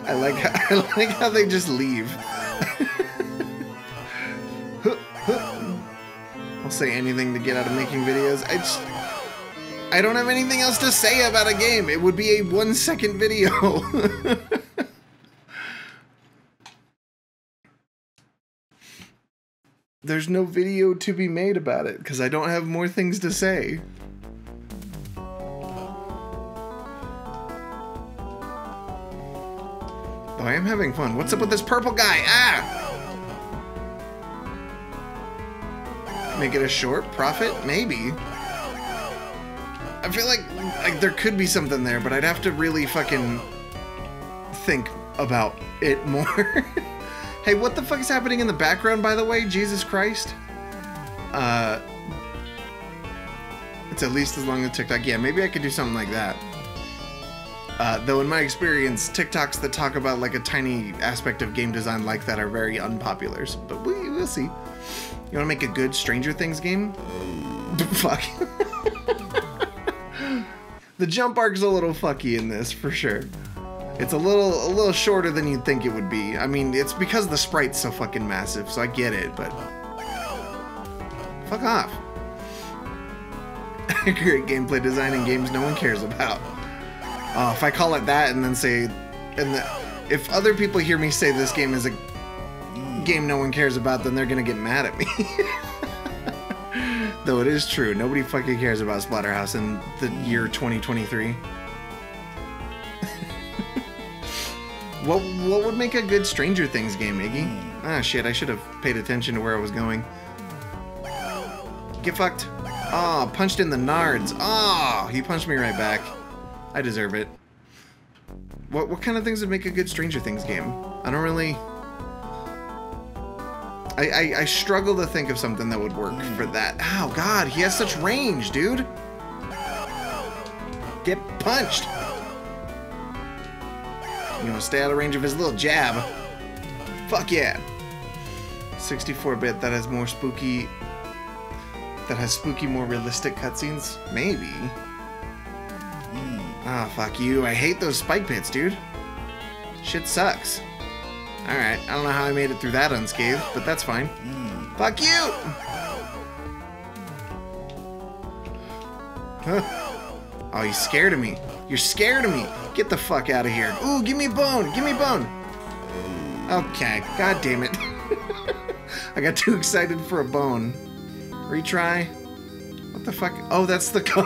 I like how, I like how they just leave. I'll say anything to get out of making videos. I just, I don't have anything else to say about a game. It would be a one second video. there's no video to be made about it because I don't have more things to say. Though I am having fun. What's up with this purple guy? Ah! Make it a short profit? Maybe. I feel like, like there could be something there, but I'd have to really fucking think about it more. Hey, what the fuck is happening in the background, by the way? Jesus Christ. Uh, it's at least as long as TikTok. Yeah, maybe I could do something like that. Uh, though in my experience, TikToks that talk about like a tiny aspect of game design like that are very unpopular. But we, we'll see. You want to make a good Stranger Things game? Fuck. The jump arc's a little fucky in this, for sure. It's a little, a little shorter than you'd think it would be. I mean, it's because the sprite's so fucking massive, so I get it, but... Fuck off. Great gameplay design in games no one cares about. Uh, if I call it that and then say, and the, if other people hear me say this game is a game no one cares about, then they're gonna get mad at me. Though it is true, nobody fucking cares about Splatterhouse in the year twenty twenty-three. What what would make a good Stranger Things game, Iggy? Ah shit, I should have paid attention to where I was going. Get fucked. Aw, oh, punched in the nards. Aw, oh, he punched me right back. I deserve it. What what kind of things would make a good Stranger Things game? I don't really... I, I, I struggle to think of something that would work for that. Oh god, he has such range, dude! Get punched! You know, stay out of range of his little jab. Fuck yeah! sixty-four bit, that has more spooky... That has spooky, more realistic cutscenes? Maybe. Ah, oh, fuck you. I hate those spike pits, dude. Shit sucks. Alright, I don't know how I made it through that unscathed, but that's fine. Mm. Fuck you! Huh. Oh, you're scared of me. You're scared of me. Get the fuck out of here. Ooh, give me a bone. Give me a bone. Okay, god damn it. I got too excited for a bone. Retry. What the fuck? Oh, that's the car.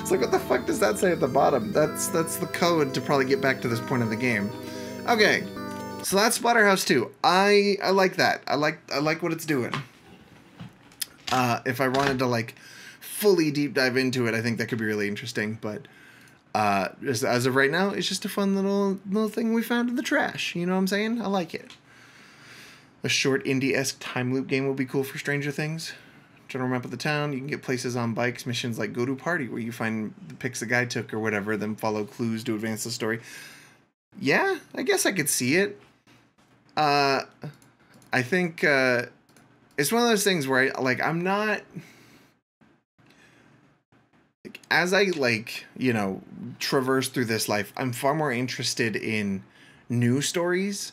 It's like, what the fuck does that say at the bottom? That's that's the code to probably get back to this point in the game. Okay, so that's Splatterhouse two. I I like that. I like I like what it's doing. Uh, if I wanted to like fully deep dive into it, I think that could be really interesting. But uh, just, as of right now, it's just a fun little little thing we found in the trash. You know what I'm saying? I like it. A short indie-esque time loop game will be cool for Stranger Things. General map of the town. You can get places on bikes, missions like go to party where you find the pics the guy took or whatever, then follow clues to advance the story. Yeah, I guess I could see it. Uh, I think uh, it's one of those things where I, like I'm not like, as I like you know traverse through this life, I'm far more interested in new stories.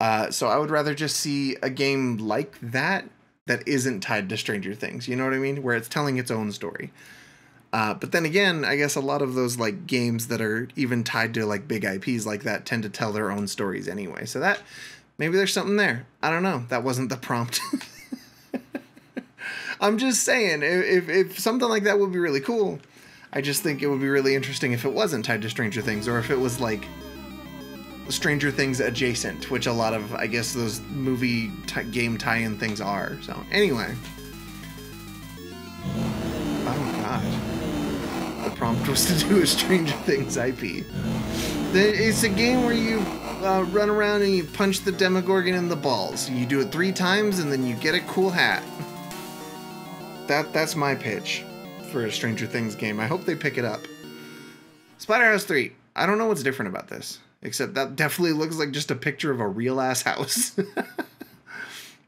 Uh, so I would rather just see a game like that. That isn't tied to Stranger Things, you know what I mean? Where it's telling its own story. Uh, but then again, I guess a lot of those like games that are even tied to like big I Ps like that tend to tell their own stories anyway. So that, maybe there's something there. I don't know. That wasn't the prompt. I'm just saying, if, if something like that would be really cool, I just think it would be really interesting if it wasn't tied to Stranger Things or if it was like Stranger Things adjacent, which a lot of, I guess, those movie t game tie-in things are. So, anyway. Oh, God. The prompt was to do a Stranger Things I P. It's a game where you uh, run around and you punch the Demogorgon in the balls. You do it three times, and then you get a cool hat. That That's my pitch for a Stranger Things game. I hope they pick it up. Splatterhouse three. I don't know what's different about this. Except that definitely looks like just a picture of a real-ass house.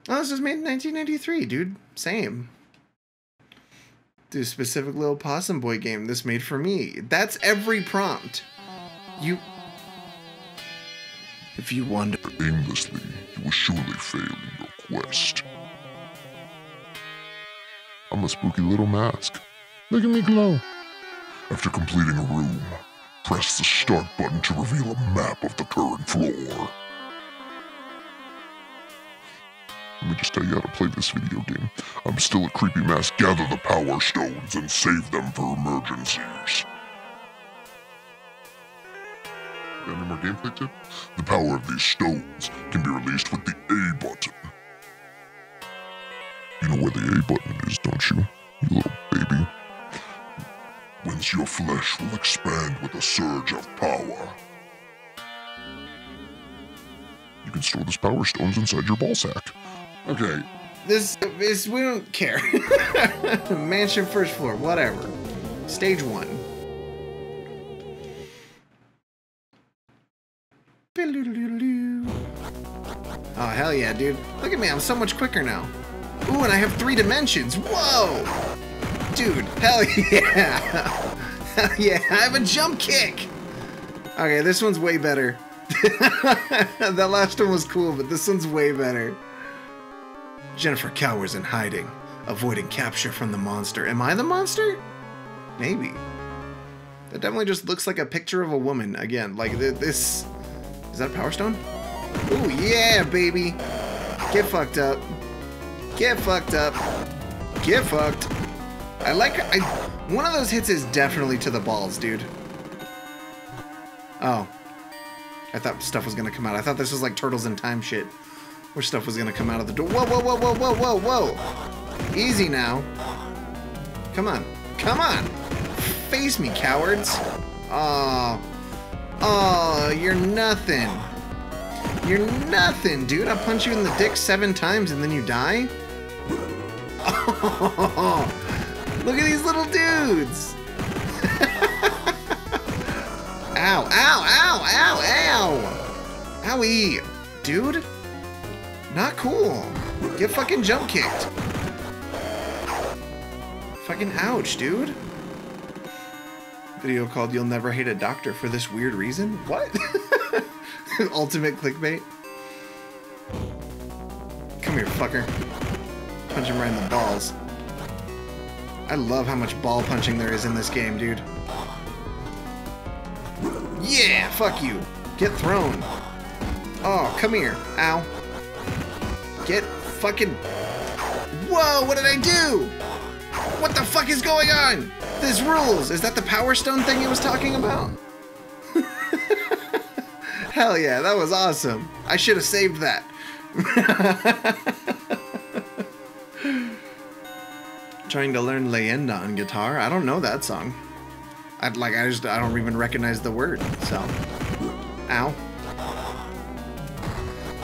Oh, this was made in nineteen ninety-three, dude. Same. Do a specific little Possum Boy game this made for me. That's every prompt. You... If you wander aimlessly, you will surely fail in your quest. I'm a spooky little mask. Look at me glow. After completing a room, press the start button to reveal a map of the current floor. Let me just tell you how to play this video game. I'm still a creepy mask. Gather the power stones and save them for emergencies. Any more gameplay tip? The power of these stones can be released with the A button. You know where the A button is, don't you? You little baby. Whence your flesh will expand with a surge of power. You can store those power stones inside your ball sack. Okay. This is, we don't care. Mansion first floor, whatever. Stage one. Oh, hell yeah, dude. Look at me, I'm so much quicker now. Ooh, and I have three dimensions. Whoa! Dude, hell yeah! Hell yeah, I have a jump kick! Okay, this one's way better. That last one was cool, but this one's way better. Jennifer cowers in hiding, avoiding capture from the monster. Am I the monster? Maybe. That definitely just looks like a picture of a woman. Again, like th this... Is that a power stone? Ooh, yeah, baby! Get fucked up. Get fucked up. Get fucked. I like... I, one of those hits is definitely to the balls, dude. Oh. I thought stuff was gonna come out. I thought this was like Turtles in Time shit. Where stuff was gonna come out of the door. Whoa, whoa, whoa, whoa, whoa, whoa, whoa! Easy now. Come on. Come on! Face me, cowards! Oh. Oh, you're nothing. You're nothing, dude. I punch you in the dick seven times and then you die? Oh, look at these little dudes! Ow, ow, ow, ow, ow! Owie! Dude? Not cool. Get fucking jump kicked. Fucking ouch, dude. Video called You'll Never Hate a Doctor for This Weird Reason? What? Ultimate clickbait. Come here, fucker. Punch him right in the balls. I love how much ball punching there is in this game, dude. Yeah, fuck you. Get thrown. Oh, come here. Ow. Get fucking... Whoa, what did I do? What the fuck is going on? This rules. Is that the power stone thing he was talking about? Hell yeah, that was awesome. I should have saved that. Trying to learn Leyenda on guitar? I don't know that song. I'd like I just I don't even recognize the word, so. Ow.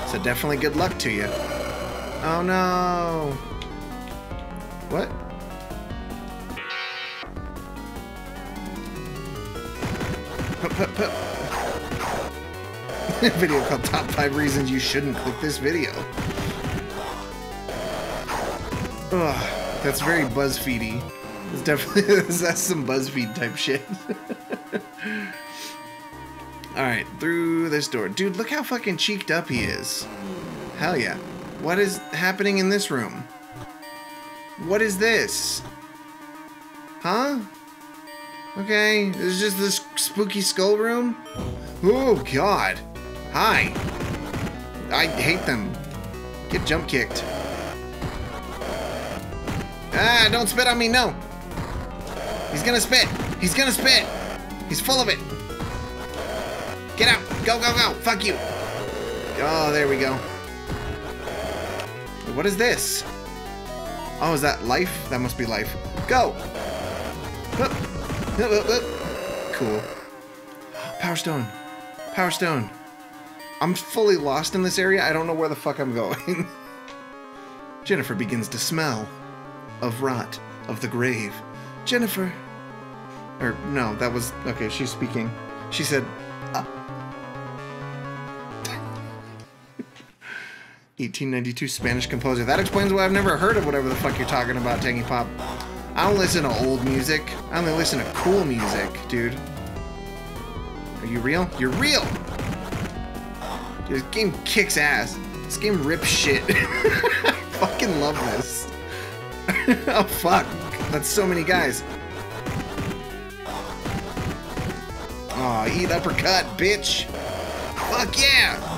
So definitely good luck to you. Oh no. What? A video called Top five Reasons You Shouldn't Click This Video. Ugh, that's very BuzzFeedy. It's definitely that's some BuzzFeed type shit. Alright, through this door. Dude, look how fucking cheeked up he is. Hell yeah. What is happening in this room? What is this? Huh? Okay, it's just this spooky skull room. Oh god. Hi. I hate them. Get jump kicked. Ah, don't spit on me, no. He's gonna spit. He's gonna spit. He's full of it. Get out. Go, go, go. Fuck you. Oh, there we go. What is this? Oh, is that life? That must be life. Go. Cool. Power stone. Power stone. I'm fully lost in this area. I don't know where the fuck I'm going. Jennifer begins to smell of rot, of the grave. Jennifer. Or, no, that was... Okay, she's speaking. She said... Uh. eighteen ninety-two Spanish composer. That explains why I've never heard of whatever the fuck you're talking about, Tangy Pop. I don't listen to old music. I only listen to cool music, dude. Are you real? You're real! Dude, this game kicks ass. This game rips shit. I fucking love this. Oh, fuck. That's so many guys. Aw, oh, eat uppercut, bitch. Fuck yeah!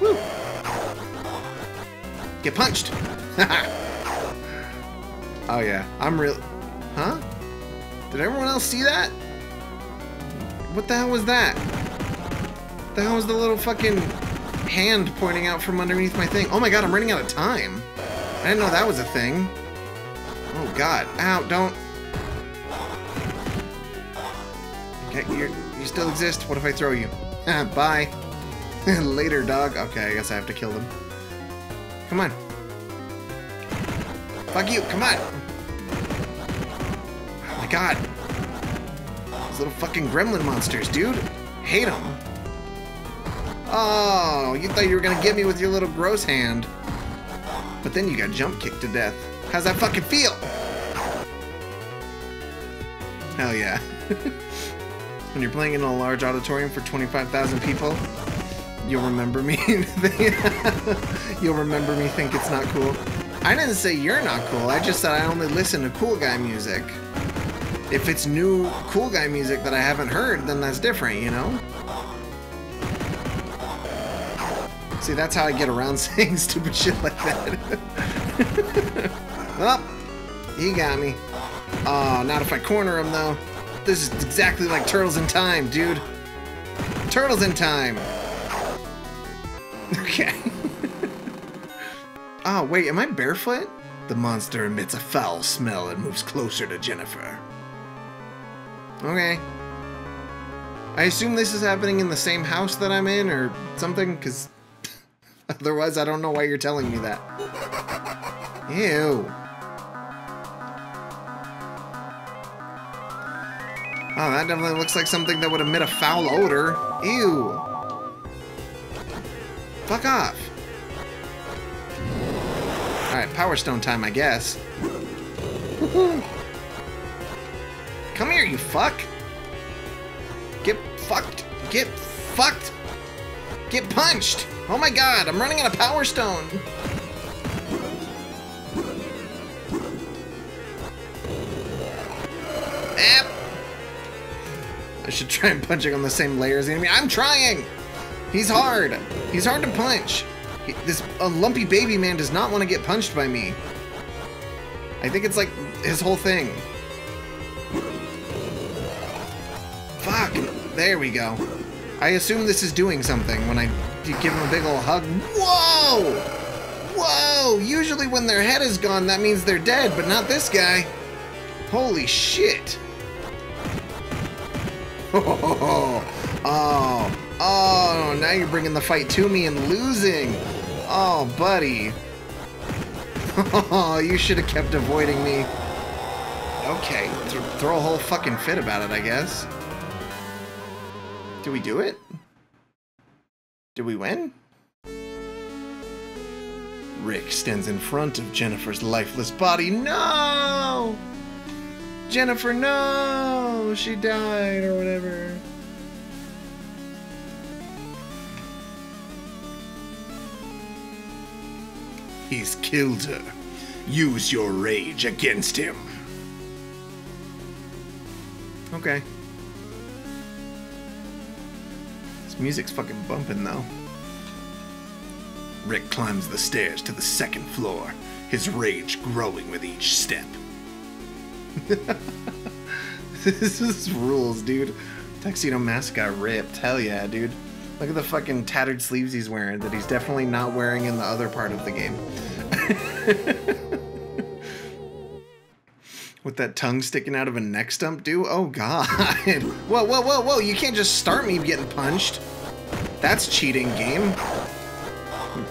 Woo! Get punched! Oh yeah, I'm real. Huh? Did everyone else see that? What the hell was that? What the hell was the little fucking hand pointing out from underneath my thing? Oh my god, I'm running out of time! I didn't know that was a thing. Oh god. Ow, don't. Okay, you're, you still exist. What if I throw you? Bye. Later, dog. Okay, I guess I have to kill them. Come on. Fuck you, come on! Oh my god. Those little fucking gremlin monsters, dude. Hate them. Oh, you thought you were gonna get me with your little gross hand. But then you got jump kicked to death. How's that fucking feel? Hell yeah. When you're playing in a large auditorium for twenty-five thousand people, you'll remember me. You'll remember me think it's not cool. I didn't say you're not cool, I just said I only listen to cool guy music. If it's new cool guy music that I haven't heard, then that's different, you know? See, that's how I get around saying stupid shit like that. Oh, he got me. Oh, not if I corner him, though. This is exactly like Turtles in Time, dude. Turtles in Time! Okay. Oh, wait, am I barefoot? The monster emits a foul smell and moves closer to Jennifer. Okay. I assume this is happening in the same house that I'm in or something, because otherwise I don't know why you're telling me that. Ew. Oh, that definitely looks like something that would emit a foul odor. Ew. Fuck off. Alright, Power Stone time, I guess. Come here, you fuck! Get fucked! Get fucked! Get punched! Oh my god, I'm running out of Power Stone! Ah. I should try and punching on the same layer as the enemy. I'm trying! He's hard! He's hard to punch! This a lumpy baby man does not want to get punched by me. I think it's like his whole thing. Fuck! There we go. I assume this is doing something when I give him a big old hug. Whoa! Whoa! Usually when their head is gone, that means they're dead, but not this guy. Holy shit! Oh! Oh! Oh, now you're bringing the fight to me and losing. Oh, buddy. Oh, you should have kept avoiding me. Okay, th throw a whole fucking fit about it, I guess. Did we do it? Did we win? Rick stands in front of Jennifer's lifeless body. No! Jennifer, no! She died or whatever. He's killed her. Use your rage against him. Okay. This music's fucking bumping, though. Rick climbs the stairs to the second floor, his rage growing with each step. This is rules, dude. Tuxedo Mask got ripped. Hell yeah, dude. Look at the fucking tattered sleeves he's wearing that he's definitely not wearing in the other part of the game. With that tongue sticking out of a neck stump, dude? Oh, God. Whoa, whoa, whoa, whoa. You can't just start me getting punched. That's cheating, game.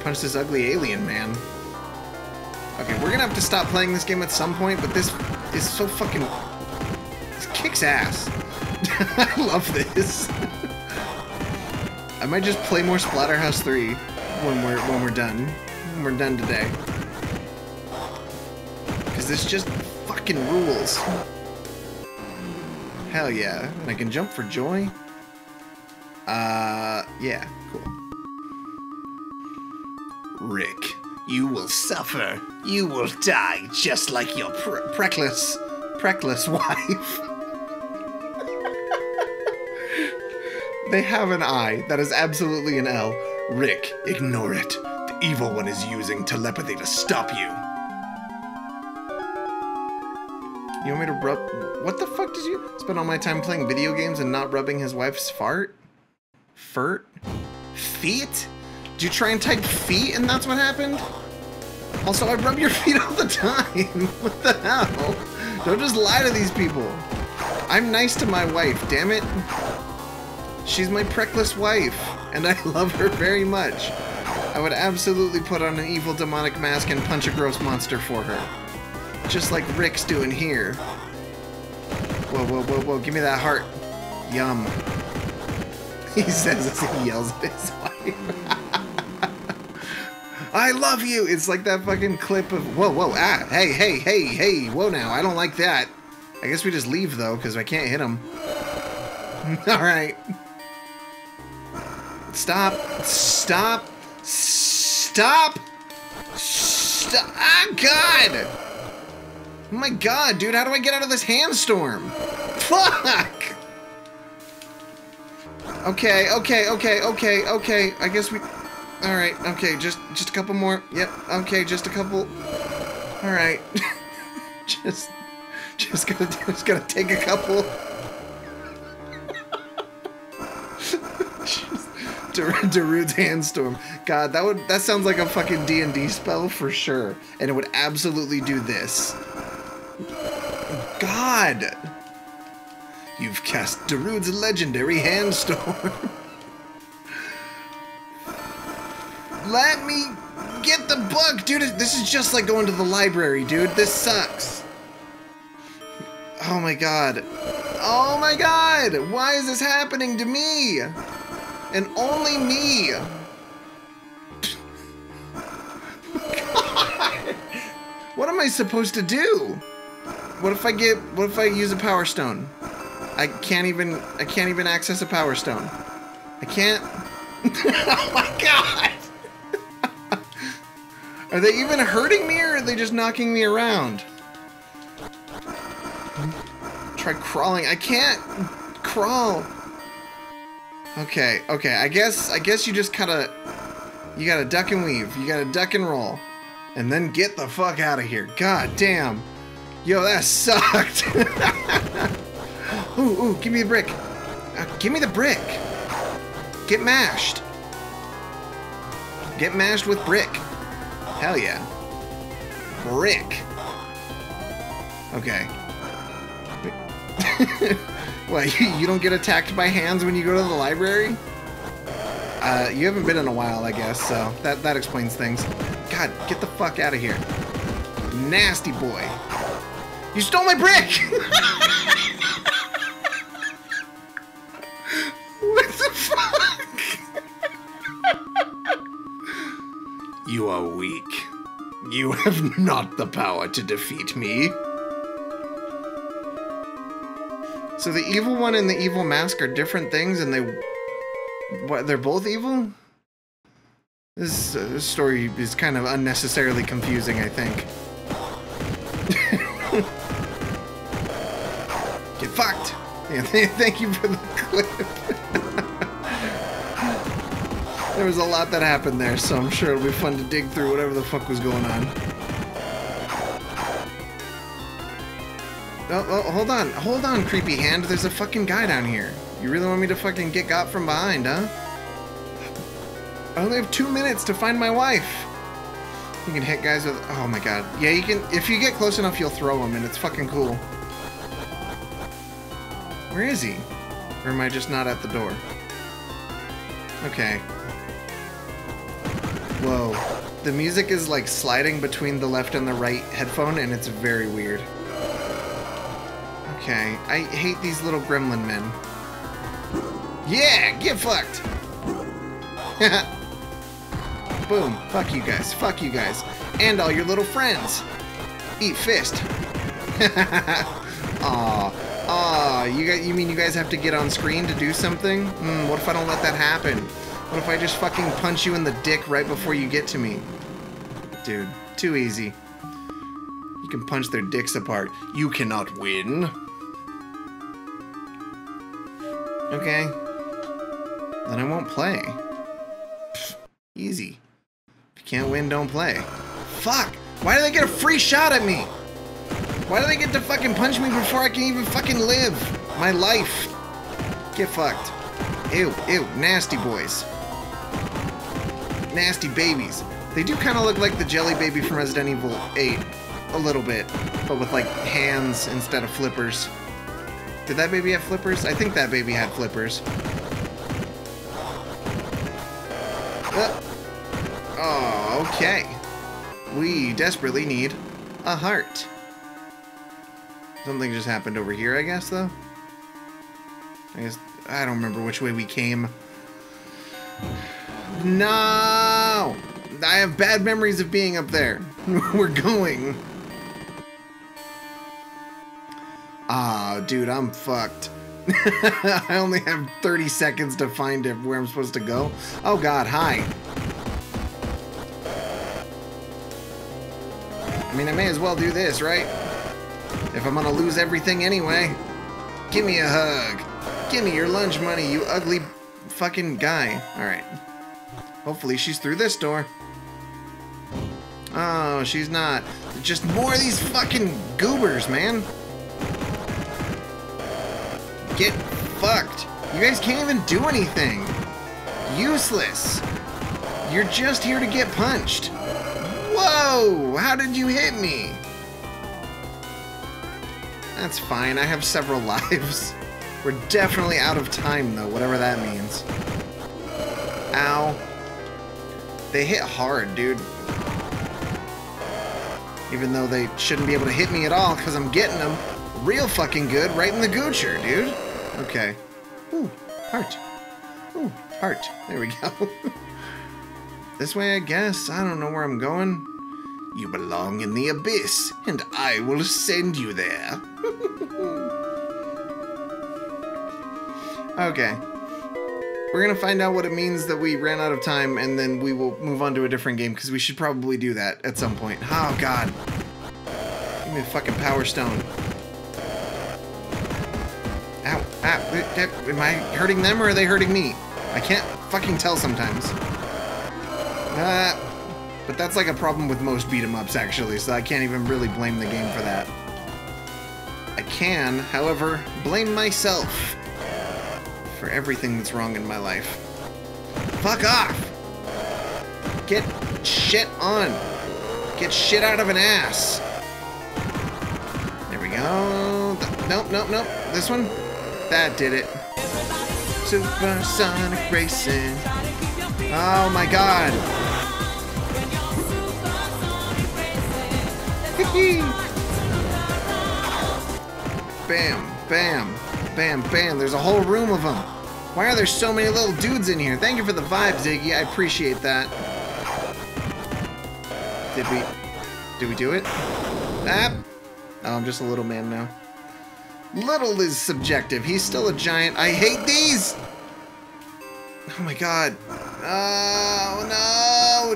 Punch this ugly alien, man. Okay, we're gonna have to stop playing this game at some point, but this is so fucking... This kicks ass. I love this. I might just play more Splatterhouse three when we're when we're done. When we're done today. Cause it's just fucking rules. Hell yeah. And I can jump for joy. Uh yeah, cool. Rick, you will suffer. You will die just like your pre preckless preckless wife. They have an I. That is absolutely an L. Rick, ignore it. The evil one is using telepathy to stop you. You want me to rub... What the fuck did you... Spend all my time playing video games and not rubbing his wife's fart? Furt? Feet? Did you try and type feet and that's what happened? Also, I rub your feet all the time. What the hell? Don't just lie to these people. I'm nice to my wife, damn it. She's my preckless wife, and I love her very much. I would absolutely put on an evil demonic mask and punch a gross monster for her. Just like Rick's doing here. Whoa, whoa, whoa, whoa, give me that heart. Yum. He says as he yells at his wife. I love you! It's like that fucking clip of, whoa, whoa, ah, hey, hey, hey, hey, whoa now, I don't like that. I guess we just leave, though, because I can't hit him. Alright. Stop. Stop. Stop! Stop! Ah, God! Oh my God, dude, how do I get out of this handstorm? Fuck! Okay, okay, okay, okay, okay, I guess we... Alright, okay, just, just a couple more. Yep, okay, just a couple... Alright. just... Just gonna, just gonna take a couple. Darude's handstorm. God, that would that sounds like a fucking D and D spell for sure, and it would absolutely do this. God, you've cast Darude's legendary handstorm. Let me get the book, dude. This is just like going to the library, dude. This sucks. Oh my God. Oh my God! Why is this happening to me? And only me! God! What am I supposed to do? What if I get... What if I use a power stone? I can't even... I can't even access a power stone. I can't... Oh my God! Are they even hurting me or are they just knocking me around? Try crawling. I can't crawl. Okay, okay. I guess I guess you just kinda you gotta duck and weave. You gotta duck and roll. And then get the fuck out of here. God damn. Yo, that sucked. Ooh, ooh, give me the brick. Uh, give me the brick. Get mashed. Get mashed with brick. Hell yeah. Brick. Okay. What, you, you don't get attacked by hands when you go to the library? Uh, you haven't been in a while, I guess, so that, that explains things. God, get the fuck out of here. Nasty boy. You stole my brick! What the fuck? You are weak. You have not the power to defeat me. So the evil one and the evil mask are different things, and they... What, they're both evil? This, uh, this story is kind of unnecessarily confusing, I think. Get fucked! Yeah, th thank you for the clip. There was a lot that happened there, so I'm sure it'll be fun to dig through whatever the fuck was going on. Oh, oh, hold on, hold on, creepy hand. There's a fucking guy down here. You really want me to fucking get got from behind, huh? I only have two minutes to find my wife. You can hit guys with... Oh my God. Yeah, you can... If you get close enough, you'll throw him, and it's fucking cool. Where is he? Or am I just not at the door? Okay. Whoa. The music is, like, sliding between the left and the right headphone, and it's very weird. Okay, I hate these little gremlin men. Yeah, get fucked! Boom, fuck you guys, fuck you guys. And all your little friends. Eat fist. Aw, aw, you, guys, you mean you guys have to get on screen to do something? Mm, what if I don't let that happen? What if I just fucking punch you in the dick right before you get to me? Dude, too easy. You can punch their dicks apart. You cannot win. Okay. Then I won't play. Pfft, easy. If you Can't win, don't play. Fuck! Why do they get a free shot at me? Why do they get to fucking punch me before I can even fucking live my life? Get fucked. Ew, ew, nasty boys. Nasty babies. They do kind of look like the jelly baby from Resident Evil eight. A little bit. But with, like, hands instead of flippers. Did that baby have flippers? I think that baby had flippers. Uh. Oh, okay. We desperately need a heart. Something just happened over here, I guess, though? I guess... I don't remember which way we came. No! I have bad memories of being up there. We're going. Ah, oh, dude, I'm fucked. I only have thirty seconds to find it where I'm supposed to go. Oh, God, hi. I mean, I may as well do this, right? If I'm gonna lose everything anyway. Give me a hug. Give me your lunch money, you ugly fucking guy. All right. Hopefully she's through this door. Oh, she's not. Just more of these fucking goobers, man. Get fucked. You guys can't even do anything. Useless. You're just here to get punched. Whoa! How did you hit me? That's fine. I have several lives. We're definitely out of time, though, whatever that means. Ow. They hit hard, dude. Even though they shouldn't be able to hit me at all, because I'm getting them real fucking good right in the goocher, dude. Okay. Ooh, heart. Ooh, heart. There we go. This way, I guess. I don't know where I'm going. You belong in the abyss, and I will send you there. Okay. We're going to find out what it means that we ran out of time, and then we will move on to a different game, because we should probably do that at some point. Oh, God. Give me a fucking power stone. Ow. Ow. Am I hurting them, or are they hurting me? I can't fucking tell sometimes. Uh, but that's like a problem with most beat-em-ups, actually, so I can't even really blame the game for that. I can, however, blame myself for everything that's wrong in my life. Fuck off! Get shit on! Get shit out of an ass! There we go... Nope, nope, nope. This one? That did it. Supersonic racing. Oh my god! Bam, bam. Bam, bam, there's a whole room of them. Why are there so many little dudes in here? Thank you for the vibes, Iggy. I appreciate that. Did we... Did we do it? Ah! Oh, I'm just a little man now. Little is subjective. He's still a giant. I hate these! Oh my god. Oh,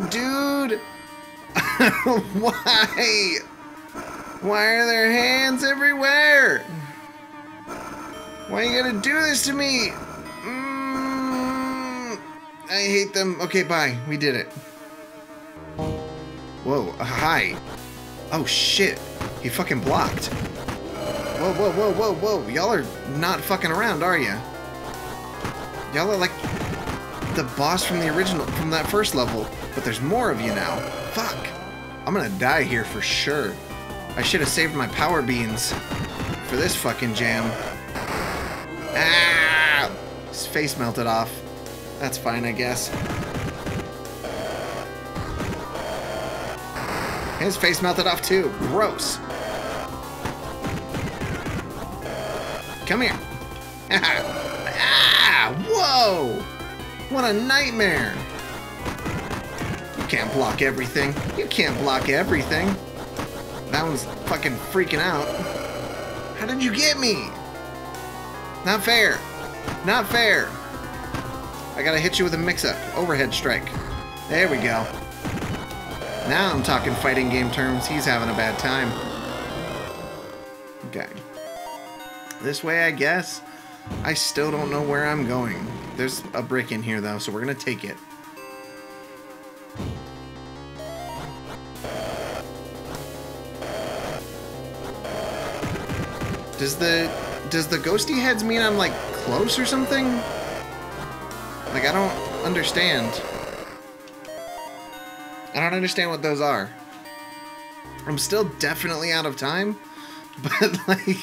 no, dude! Why? Why are there hands everywhere? Why you gotta do this to me? Mm, I hate them. Okay, bye. We did it. Whoa, hi. Oh, shit. He fucking blocked. Whoa, whoa, whoa, whoa, whoa. Y'all are not fucking around, are ya? Y'all are like the boss from the original, from that first level, but there's more of you now. Fuck. I'm gonna die here for sure. I should have saved my power beans for this fucking jam. Ah! His face melted off. That's fine, I guess. His face melted off too. Gross. Come here. Ah! Whoa! What a nightmare! You can't block everything. You can't block everything. That one's fucking freaking out. How did you get me? Not fair. Not fair. I gotta hit you with a mix-up. Overhead strike. There we go. Now I'm talking fighting game terms. He's having a bad time. Okay. This way, I guess. I still don't know where I'm going. There's a brick in here, though, so we're gonna take it. Does the does the ghosty heads mean I'm like close or something? Like I don't understand. I don't understand what those are. I'm still definitely out of time, but like,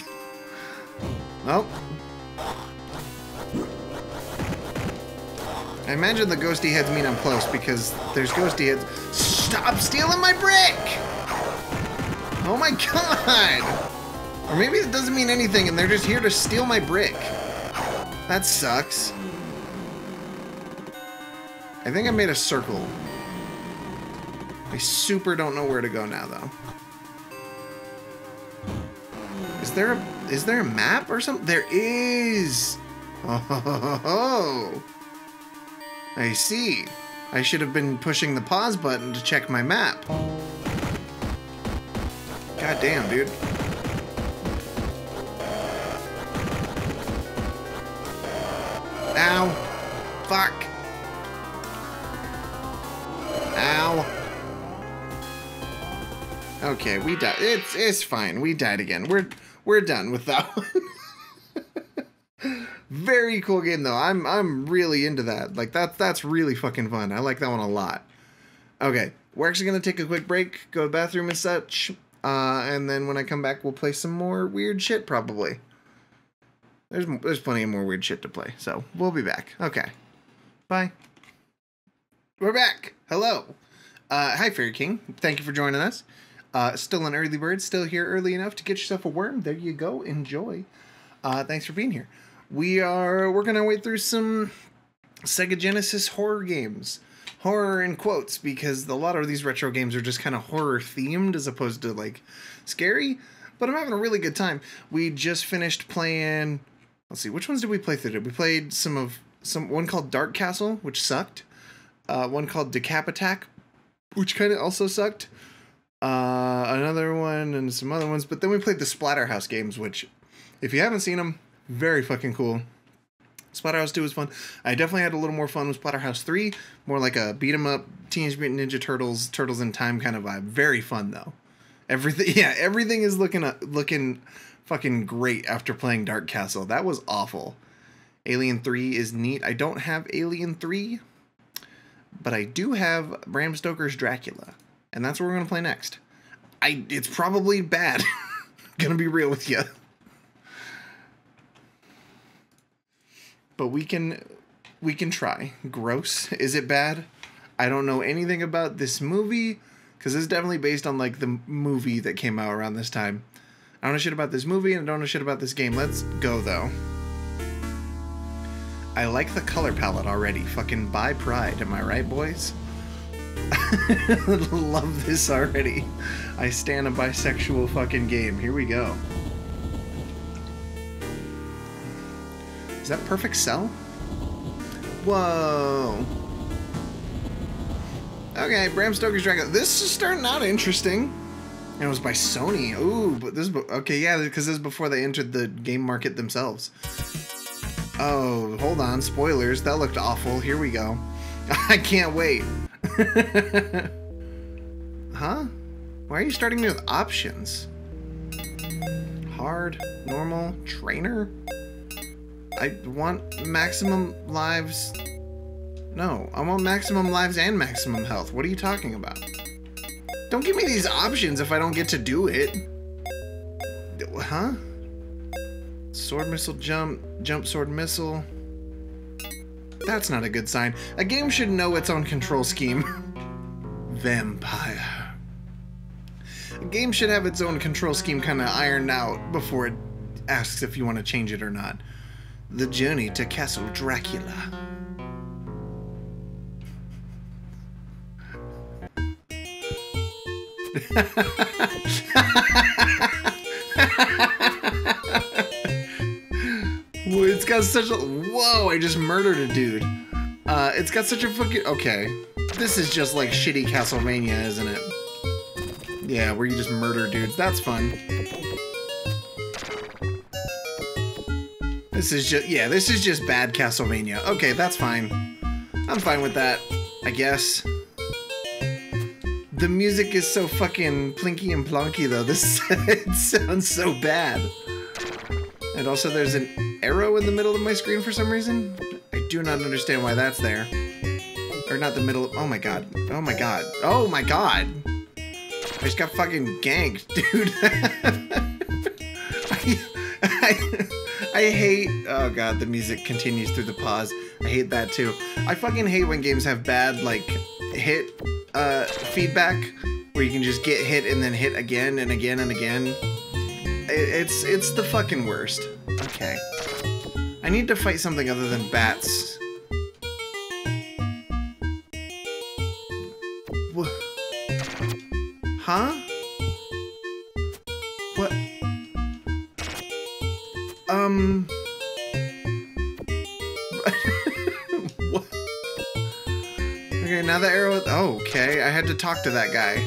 well, I imagine the ghosty heads mean I'm close because there's ghosty heads. Stop stealing my brick! Oh my god! Or maybe it doesn't mean anything and they're just here to steal my brick. That sucks. I think I made a circle. I super don't know where to go now, though. Is there a, is there a map or something? There is! Oh, I see. I should have been pushing the pause button to check my map. God damn, dude. Ow. Fuck. Ow. Okay, we died. It's it's fine. We died again. We're we're done with that one. Very cool game though. I'm I'm really into that. Like that's that's really fucking fun. I like that one a lot. Okay, we're actually gonna take a quick break, go to the bathroom and such, uh, and then when I come back, we'll play some more weird shit probably. There's there's plenty of more weird shit to play, so we'll be back. Okay, bye. We're back. Hello. Uh, hi, Fairy King. Thank you for joining us. Uh, still an early bird, still here early enough to get yourself a worm. There you go. Enjoy. Uh, thanks for being here. We are working our way through some Sega Genesis horror games. Horror in quotes, because a lot of these retro games are just kind of horror themed as opposed to like scary. But I'm having a really good time. We just finished playing. Let's see, which ones did we play through? Did we played some of some one called Dark Castle, which sucked. Uh, one called Decap Attack, which kind of also sucked. Uh, another one and some other ones, but then we played the Splatterhouse games, which, if you haven't seen them, very fucking cool. Splatterhouse two was fun. I definitely had a little more fun with Splatterhouse three, more like a beat-em-up Teenage Mutant Ninja Turtles, Turtles in Time kind of vibe. Very fun, though. Everything, yeah, everything is looking, uh, looking fucking great after playing Dark Castle. That was awful. Alien three is neat. I don't have Alien three, but I do have Bram Stoker's Dracula. And that's what we're going to play next. I It's probably bad. Gonna be real with you. But we can we can try. Gross. Is it bad? I don't know anything about this movie. Because it's definitely based on like the movie that came out around this time. I don't know shit about this movie and I don't know shit about this game. Let's go though. I like the color palette already. Fucking buy Pride. Am I right, boys? Love this already. I stand a bisexual fucking game. Here we go. Is that perfect cell? Whoa. Okay, Bram Stoker's Dracula. This is starting out interesting. And it was by Sony. Ooh, but this is... Okay, yeah, because this is before they entered the game market themselves. Oh, hold on. Spoilers. That looked awful. Here we go. I can't wait. Huh? Why are you starting me with options? Hard, normal, trainer? I want maximum lives. No, I want maximum lives and maximum health. What are you talking about? Don't give me these options if I don't get to do it. Huh? Sword missile jump, jump sword missile. That's not a good sign. A game should know its own control scheme. Vampire. A game should have its own control scheme kind of ironed out before it asks if you want to change it or not. The Journey to Castle Dracula. It's got such a... Whoa, I just murdered a dude. Uh, it's got such a fucking... Okay. This is just like shitty Castlevania, isn't it? Yeah, where you just murder dudes. That's fun. This is just... Yeah, this is just bad Castlevania. Okay, that's fine. I'm fine with that, I guess. The music is so fucking plinky and plonky, though. This... It sounds so bad. And also there's an arrow in the middle of my screen for some reason. I do not understand why that's there. Or not the middle of, oh my god. Oh my god. Oh my god! I just got fucking ganked, dude. I, I, I hate, oh god, the music continues through the pause. I hate that too. I fucking hate when games have bad, like, hit uh, feedback, where you can just get hit and then hit again and again and again. It, it's, it's the fucking worst. Okay. I need to fight something other than bats. Huh? What? Um... What? Okay, now the arrow... Oh, okay. I had to talk to that guy.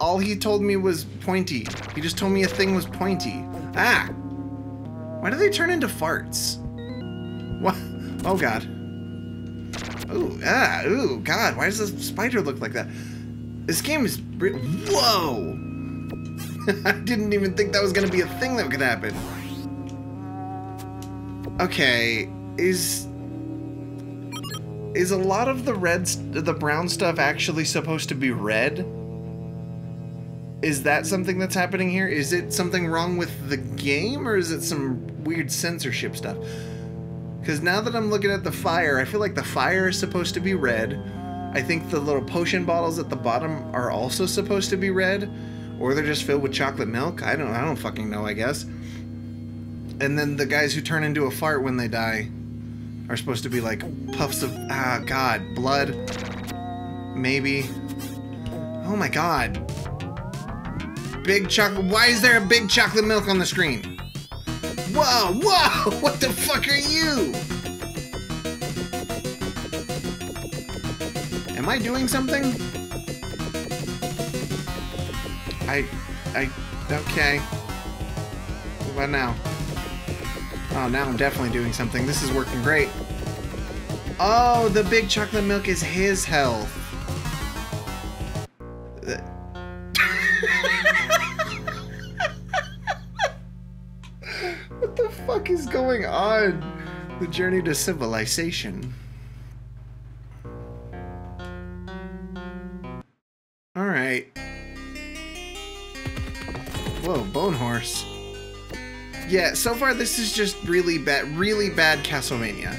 All he told me was pointy. He just told me a thing was pointy. Ah! Why do they turn into farts? What? Oh, God. Ooh, ah, ooh, God. Why does this spider look like that? This game is... Whoa! I didn't even think that was going to be a thing that could happen. Okay, is... Is a lot of the red... the brown stuff actually supposed to be red? Is that something that's happening here? Is it something wrong with the game, or is it some weird censorship stuff? Because now that I'm looking at the fire, I feel like the fire is supposed to be red. I think the little potion bottles at the bottom are also supposed to be red, or they're just filled with chocolate milk. I don't, I don't fucking know, I guess. And then the guys who turn into a fart when they die are supposed to be like puffs of, ah, God, blood, maybe. Oh my God. Big chocolate, why is there a big chocolate milk on the screen? Whoa, whoa, what the fuck are you? Am I doing something? I, I, okay. What about now? Oh, now I'm definitely doing something. This is working great. Oh, the big chocolate milk is his health. What is going on? The journey to civilization. All right. Whoa, bone horse. Yeah, so far this is just really bad, really bad Castlevania,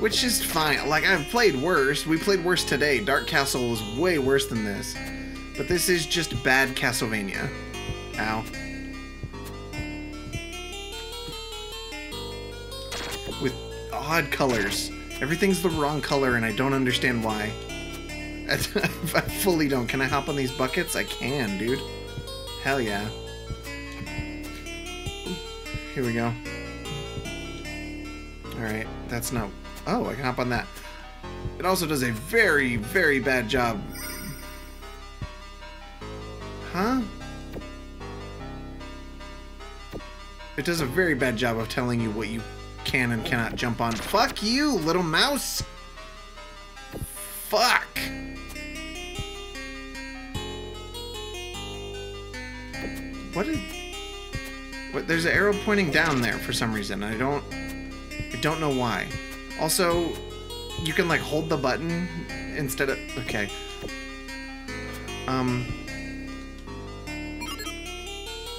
which is fine. Like, I've played worse. We played worse today. Dark Castle was way worse than this, but this is just bad Castlevania. Ow. With odd colors. Everything's the wrong color and I don't understand why. I, I fully don't. Can I hop on these buckets? I can, dude. Hell yeah. Here we go. Alright, that's not... Oh, I can hop on that. It also does a very, very bad job. Huh? It does a very bad job of telling you what you... can and cannot jump on. Fuck you, little mouse! Fuck! What is... What, there's an arrow pointing down there for some reason. I don't... I don't know why. Also, you can, like, hold the button instead of... Okay. Um...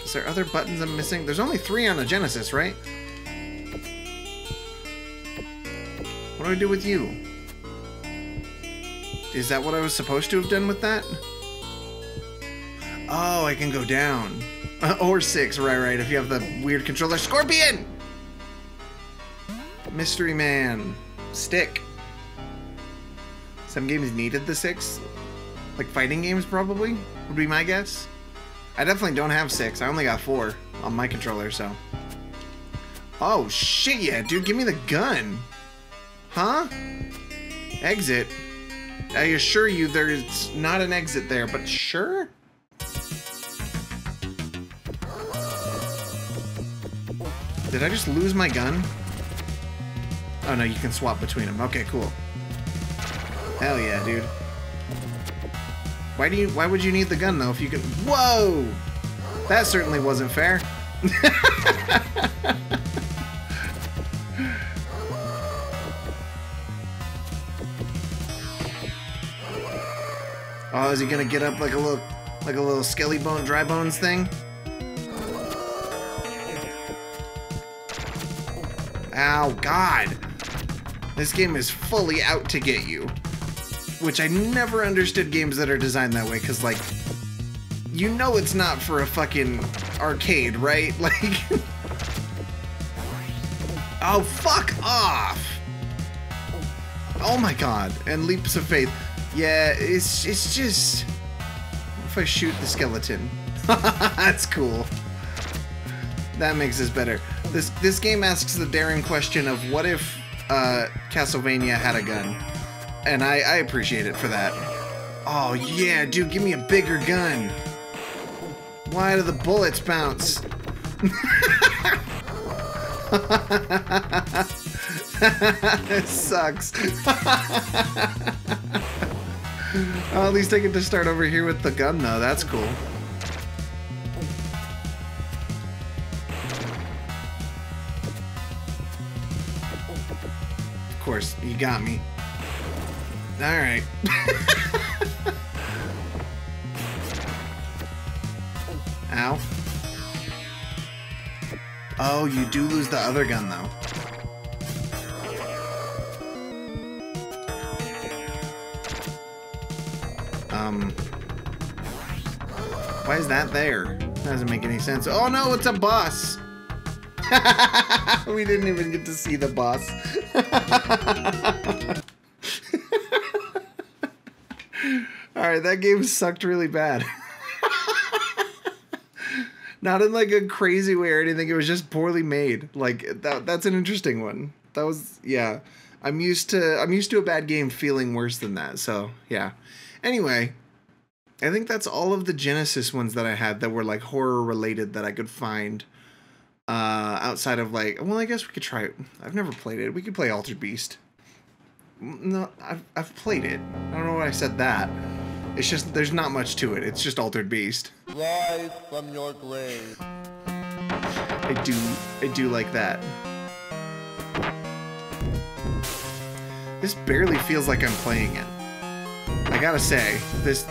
Is there other buttons I'm missing? There's only three on a Genesis, right? What do I do with you? Is that what I was supposed to have done with that? Oh, I can go down. Uh, or six, right, right, if you have the weird controller. Scorpion! Mystery Man. Stick. Some games needed the six. Like fighting games, probably, would be my guess. I definitely don't have six. I only got four on my controller, so. Oh, shit, yeah, dude, give me the gun. Huh? Exit? I assure you there's not an exit there, but sure? Did I just lose my gun? Oh no, you can swap between them. Okay, cool. Hell yeah, dude. Why do you- why would you need the gun though if you can- Whoa! That certainly wasn't fair. Oh, is he gonna get up like a little, like a little skelly bone, dry bones thing? Ow, God! This game is fully out to get you. Which I never understood games that are designed that way, because, like, you know it's not for a fucking arcade, right? Like... Oh, fuck off! Oh my God, and leaps of faith. Yeah, it's, it's just... What if I shoot the skeleton? That's cool. That makes this better. This, this game asks the daring question of what if uh, Castlevania had a gun? And I, I appreciate it for that. Oh yeah, dude, give me a bigger gun. Why do the bullets bounce? It sucks. Oh, at least I get to start over here with the gun though, that's cool. Of course, you got me. Alright. Ow. Oh, you do lose the other gun, though. Um. Why is that there? That doesn't make any sense. Oh no, it's a boss! We didn't even get to see the boss. Alright, that game sucked really bad. Not in like a crazy way or anything, it was just poorly made. Like, that, that's an interesting one. That was, yeah. I'm used to, I'm used to a bad game feeling worse than that, so, yeah. Anyway, I think that's all of the Genesis ones that I had that were like horror related that I could find. Uh, outside of like, well, I guess we could try it. I've never played it. We could play Altered Beast. No, I've, I've played it. I don't know why I said that. It's just, there's not much to it. It's just Altered Beast. Rise from your grave. I do, I do like that. This barely feels like I'm playing it. I gotta say, this,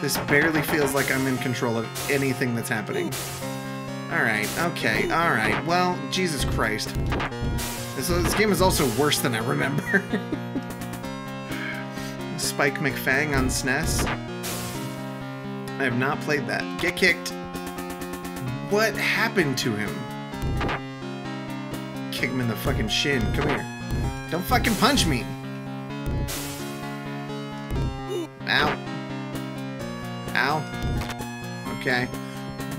this barely feels like I'm in control of anything that's happening. Alright, okay, alright. Well, Jesus Christ. This, this game is also worse than I remember. Spike McFang on S N E S. I have not played that. Get kicked. What happened to him? Kick him in the fucking shin. Come here. Don't fucking punch me. Ow. Ow. Okay.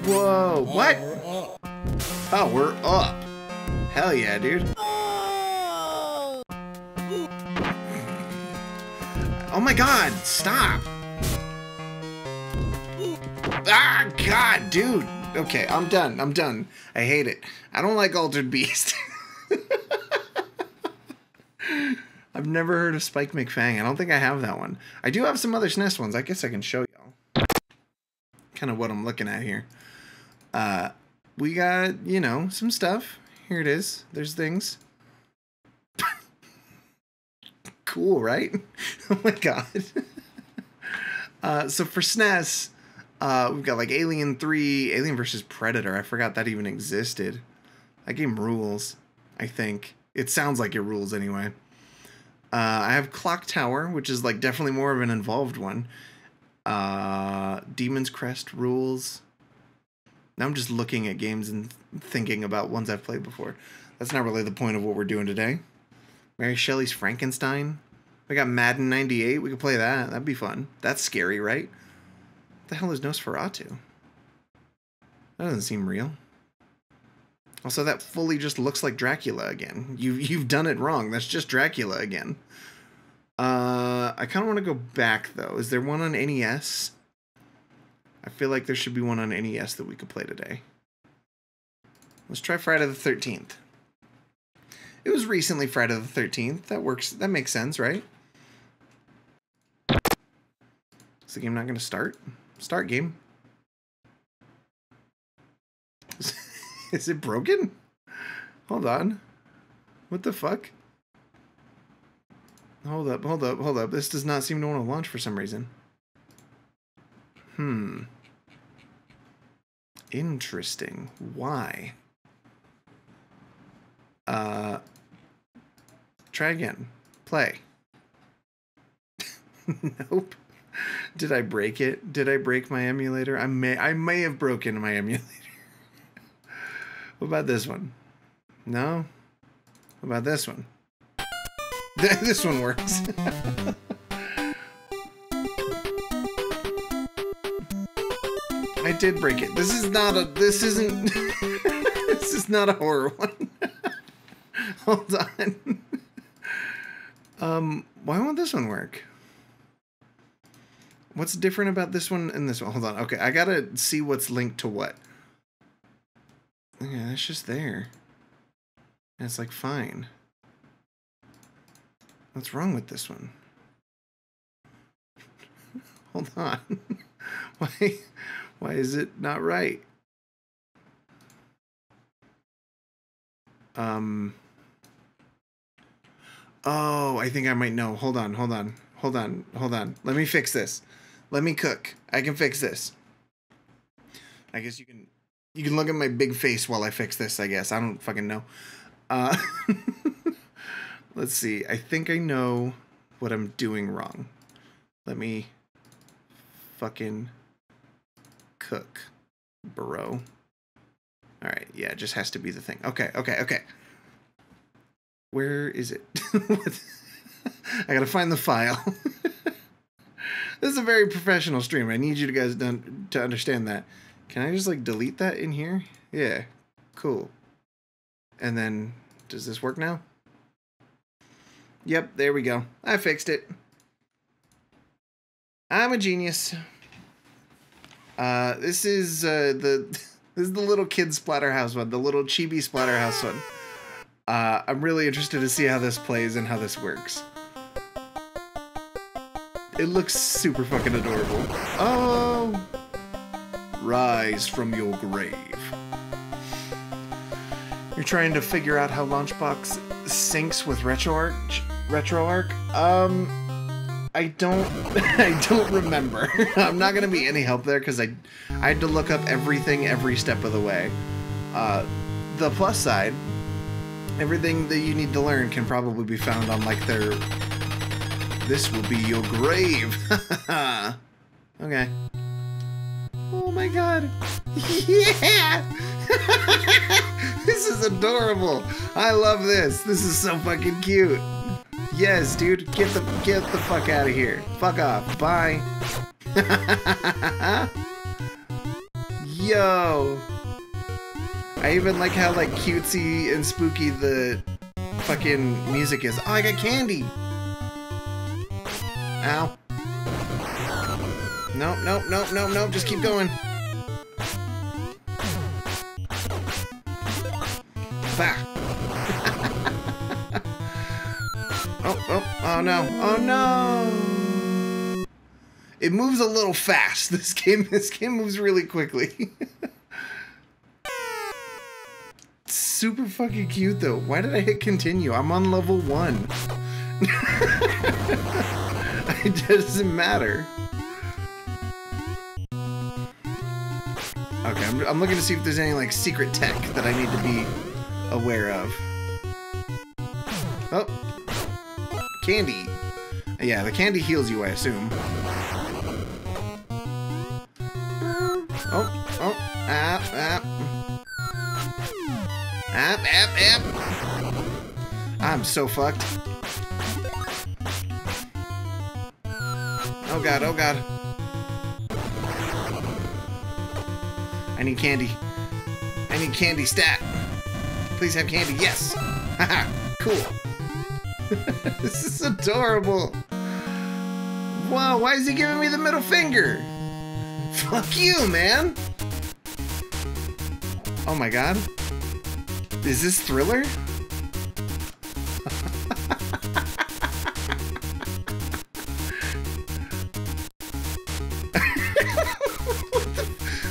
Whoa. What? Oh, we're up. Hell yeah, dude. Oh my God, stop! Ah, God, dude! Okay, I'm done, I'm done. I hate it. I don't like Altered Beast. I've never heard of Spike McFang. I don't think I have that one. I do have some other S N E S ones. I guess I can show y'all kind of what I'm looking at here. Uh, we got, you know, some stuff. Here it is. There's things. Cool, right? Oh my God. uh, so for S N E S, uh, we've got like Alien three, Alien versus Predator. I forgot that even existed. That game rules, I think. It sounds like it rules anyway. Uh, I have Clock Tower, which is like definitely more of an involved one. Uh, Demon's Crest rules. Now I'm just looking at games and thinking about ones I've played before. That's not really the point of what we're doing today. Mary Shelley's Frankenstein. We got Madden ninety-eight. We could play that. That'd be fun. That's scary, right? What the hell is Nosferatu? That doesn't seem real. Also, that fully just looks like Dracula again. You, you've done it wrong. That's just Dracula again. Uh, I kind of want to go back, though. Is there one on N E S? I feel like there should be one on N E S that we could play today. Let's try Friday the thirteenth. It was recently Friday the thirteenth. That works. That makes sense, right? Is the game not going to start? Start game. Is it broken? Hold on. What the fuck? Hold up, hold up, hold up. This does not seem to want to launch for some reason. Hmm. Interesting. Why? Uh, try again. Play. Nope. Did I break it? Did I break my emulator? I may I may have broken my emulator. What about this one? No? What about this one? Th- this one works. I did break it. This is not a this isn't this is not a horror one. Hold on. Um, why won't this one work? What's different about this one and this one? Hold on. Okay, I gotta see what's linked to what. Yeah, that's just there. And it's like, fine. What's wrong with this one? Hold on. Why? Why is it not right? Um. Oh, I think I might know. Hold on, hold on, hold on, hold on. Let me fix this. Let me cook. I can fix this. I guess you can. You can look at my big face while I fix this. I guess I don't fucking know. Uh, let's see. I think I know what I'm doing wrong. Let me fucking cook, bro. All right. Yeah, it just has to be the thing. Okay. Okay. Okay. Where is it? I gotta find the file. This is a very professional stream. I need you guys to to understand that. Can I just like delete that in here? Yeah, cool. And then, does this work now? Yep, there we go. I fixed it. I'm a genius. Uh, this is uh, the this is the little kid Splatterhouse one, the little chibi Splatterhouse one. Uh, I'm really interested to see how this plays and how this works. It looks super fucking adorable. Oh! Rise from your grave. You're trying to figure out how LaunchBox syncs with RetroArch? RetroArch? Um, I don't... I don't remember. I'm not gonna be any help there, because I, I had to look up everything every step of the way. Uh, the plus side... Everything that you need to learn can probably be found on, like, their... This will be your grave! Okay. Oh my god! Yeah! This is adorable! I love this! This is so fucking cute! Yes, dude! Get the, get the fuck out of here! Fuck off! Bye! Yo! I even like how like cutesy and spooky the fucking music is. Oh, I got candy! Ow. Nope, nope, nope, nope, nope, just keep going. Bah. Oh, oh, oh no, oh no! It moves a little fast. This game, this game moves really quickly. Super fucking cute though. Why did I hit continue? I'm on level one. It doesn't matter. Okay, I'm, I'm looking to see if there's any like secret tech that I need to be aware of. Oh, candy. Yeah, the candy heals you, I assume. Oh, oh, ah, ah. Up, up, up. I'm so fucked. Oh god, oh god. I need candy. I need candy stat. Please have candy, yes! Haha, cool. This is adorable. Wow, why is he giving me the middle finger? Fuck you, man! Oh my god. Is this Thriller?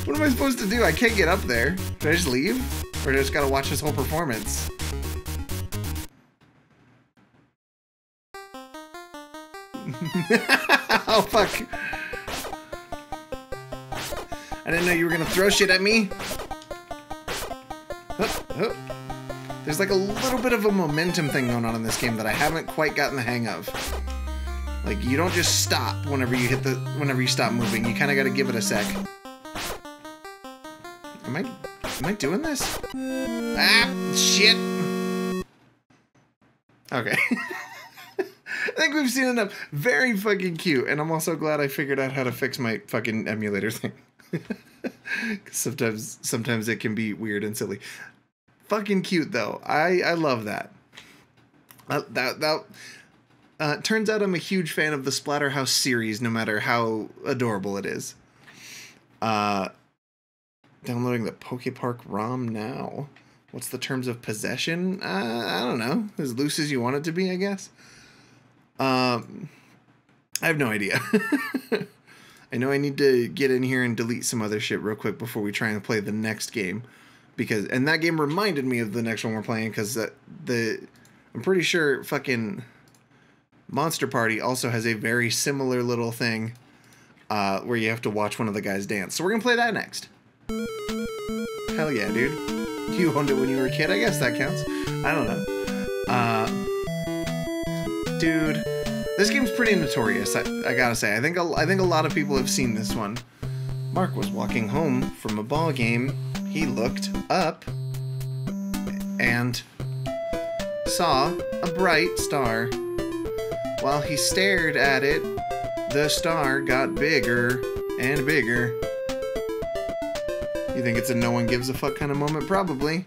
What am I supposed supposed to do? I can't get up there. Did I just leave? Or do I just gotta watch this whole performance? Oh, fuck. I didn't know you were gonna throw shit at me. Oh, oh. There's like a little bit of a momentum thing going on in this game that I haven't quite gotten the hang of. Like, you don't just stop whenever you hit the, whenever you stop moving. You kind of got to give it a sec. Am I, am I doing this? Ah, shit. Okay. I think we've seen enough. Very fucking cute. And I'm also glad I figured out how to fix my fucking emulator thing. sometimes, sometimes it can be weird and silly. Fucking cute though. I, I love that. Uh, that, that, Uh, turns out I'm a huge fan of the Splatterhouse series, no matter how adorable it is. Uh, downloading the PokePark ROM now. What's the terms of possession? Uh, I don't know. As loose as you want it to be, I guess. Um, I have no idea. I know I need to get in here and delete some other shit real quick before we try and play the next game. Because, and that game reminded me of the next one we're playing, because the, the, I'm pretty sure fucking... Monster Party also has a very similar little thing uh, where you have to watch one of the guys dance. So we're going to play that next. Hell yeah, dude. You owned it when you were a kid. I guess that counts. I don't know. Uh, dude, this game's pretty notorious, I, I gotta say. I think, a, I think a lot of people have seen this one. Mark was walking home from a ball game. He looked up and saw a bright star. While he stared at it, the star got bigger and bigger. You think it's a no one gives a fuck kind of moment? Probably.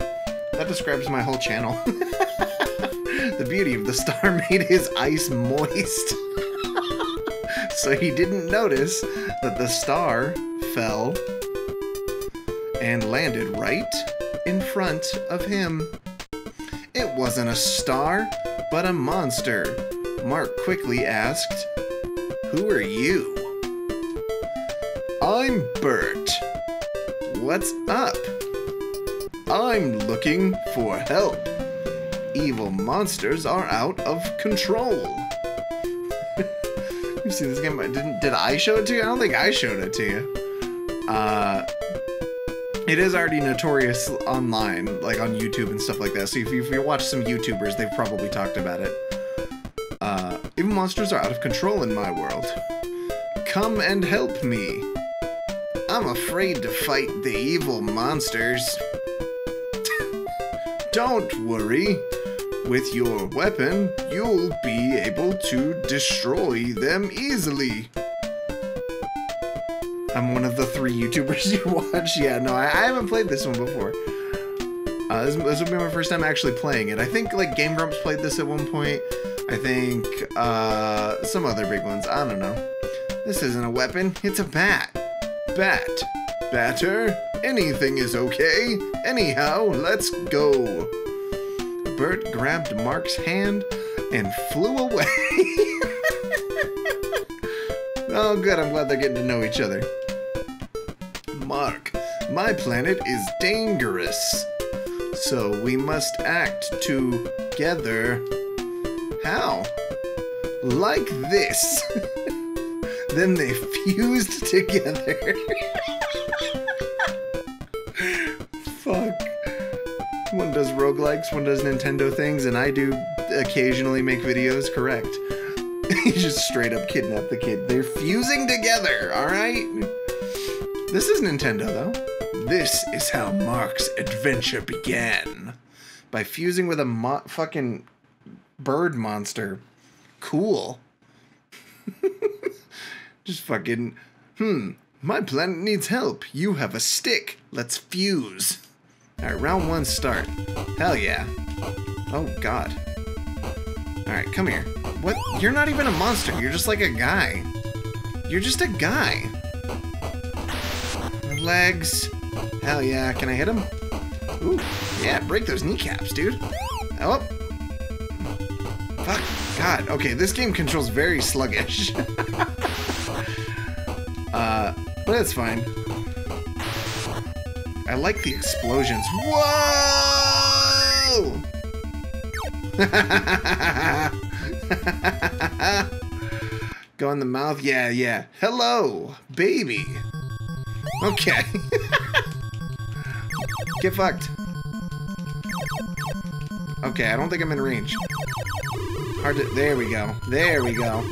That describes my whole channel. The beauty of the star made his eyes moist. So he didn't notice that the star fell and landed right in front of him. It wasn't a star, but a monster. Mark quickly asked, "Who are you?" "I'm Bert." "What's up?" "I'm looking for help. Evil monsters are out of control." You see this game? Didn't, did I show it to you? I don't think I showed it to you. Uh, it is already notorious online, like on YouTube and stuff like that. So if you, if you watch some YouTubers, they've probably talked about it. Uh, even monsters are out of control in my world. Come and help me. I'm afraid to fight the evil monsters. Don't worry. With your weapon, you'll be able to destroy them easily. I'm one of the three YouTubers you watch. Yeah, no, I, I haven't played this one before. Uh, this, this will be my first time actually playing it. I think, like, Game Grumps played this at one point. I think, uh, some other big ones. I don't know. This isn't a weapon. It's a bat. Bat. Batter. Anything is okay. Anyhow, let's go. Bert grabbed Mark's hand and flew away. Oh, good. I'm glad they're getting to know each other. Mark, my planet is dangerous. So we must act together. How? Like this. Then they fused together. Fuck. One does roguelikes, one does Nintendo things, and I do occasionally make videos, correct. You just straight up kidnap the kid. They're fusing together, alright? This is Nintendo, though. This is how Mark's adventure began. By fusing with a mo- fucking... bird monster. Cool. Just fucking, hmm, my planet needs help. You have a stick. Let's fuse. Alright, round one start. Hell yeah. Oh, God. Alright, come here. What? You're not even a monster. You're just like a guy. You're just a guy. Legs. Hell yeah. Can I hit him? Ooh, yeah, break those kneecaps, dude. Oh. God, okay, this game controls very sluggish. uh, but it's fine. I like the explosions. Whoa! Go in the mouth? Yeah, yeah. Hello, baby. Okay. Get fucked. Okay, I don't think I'm in range. Hard to, there we go. There we go.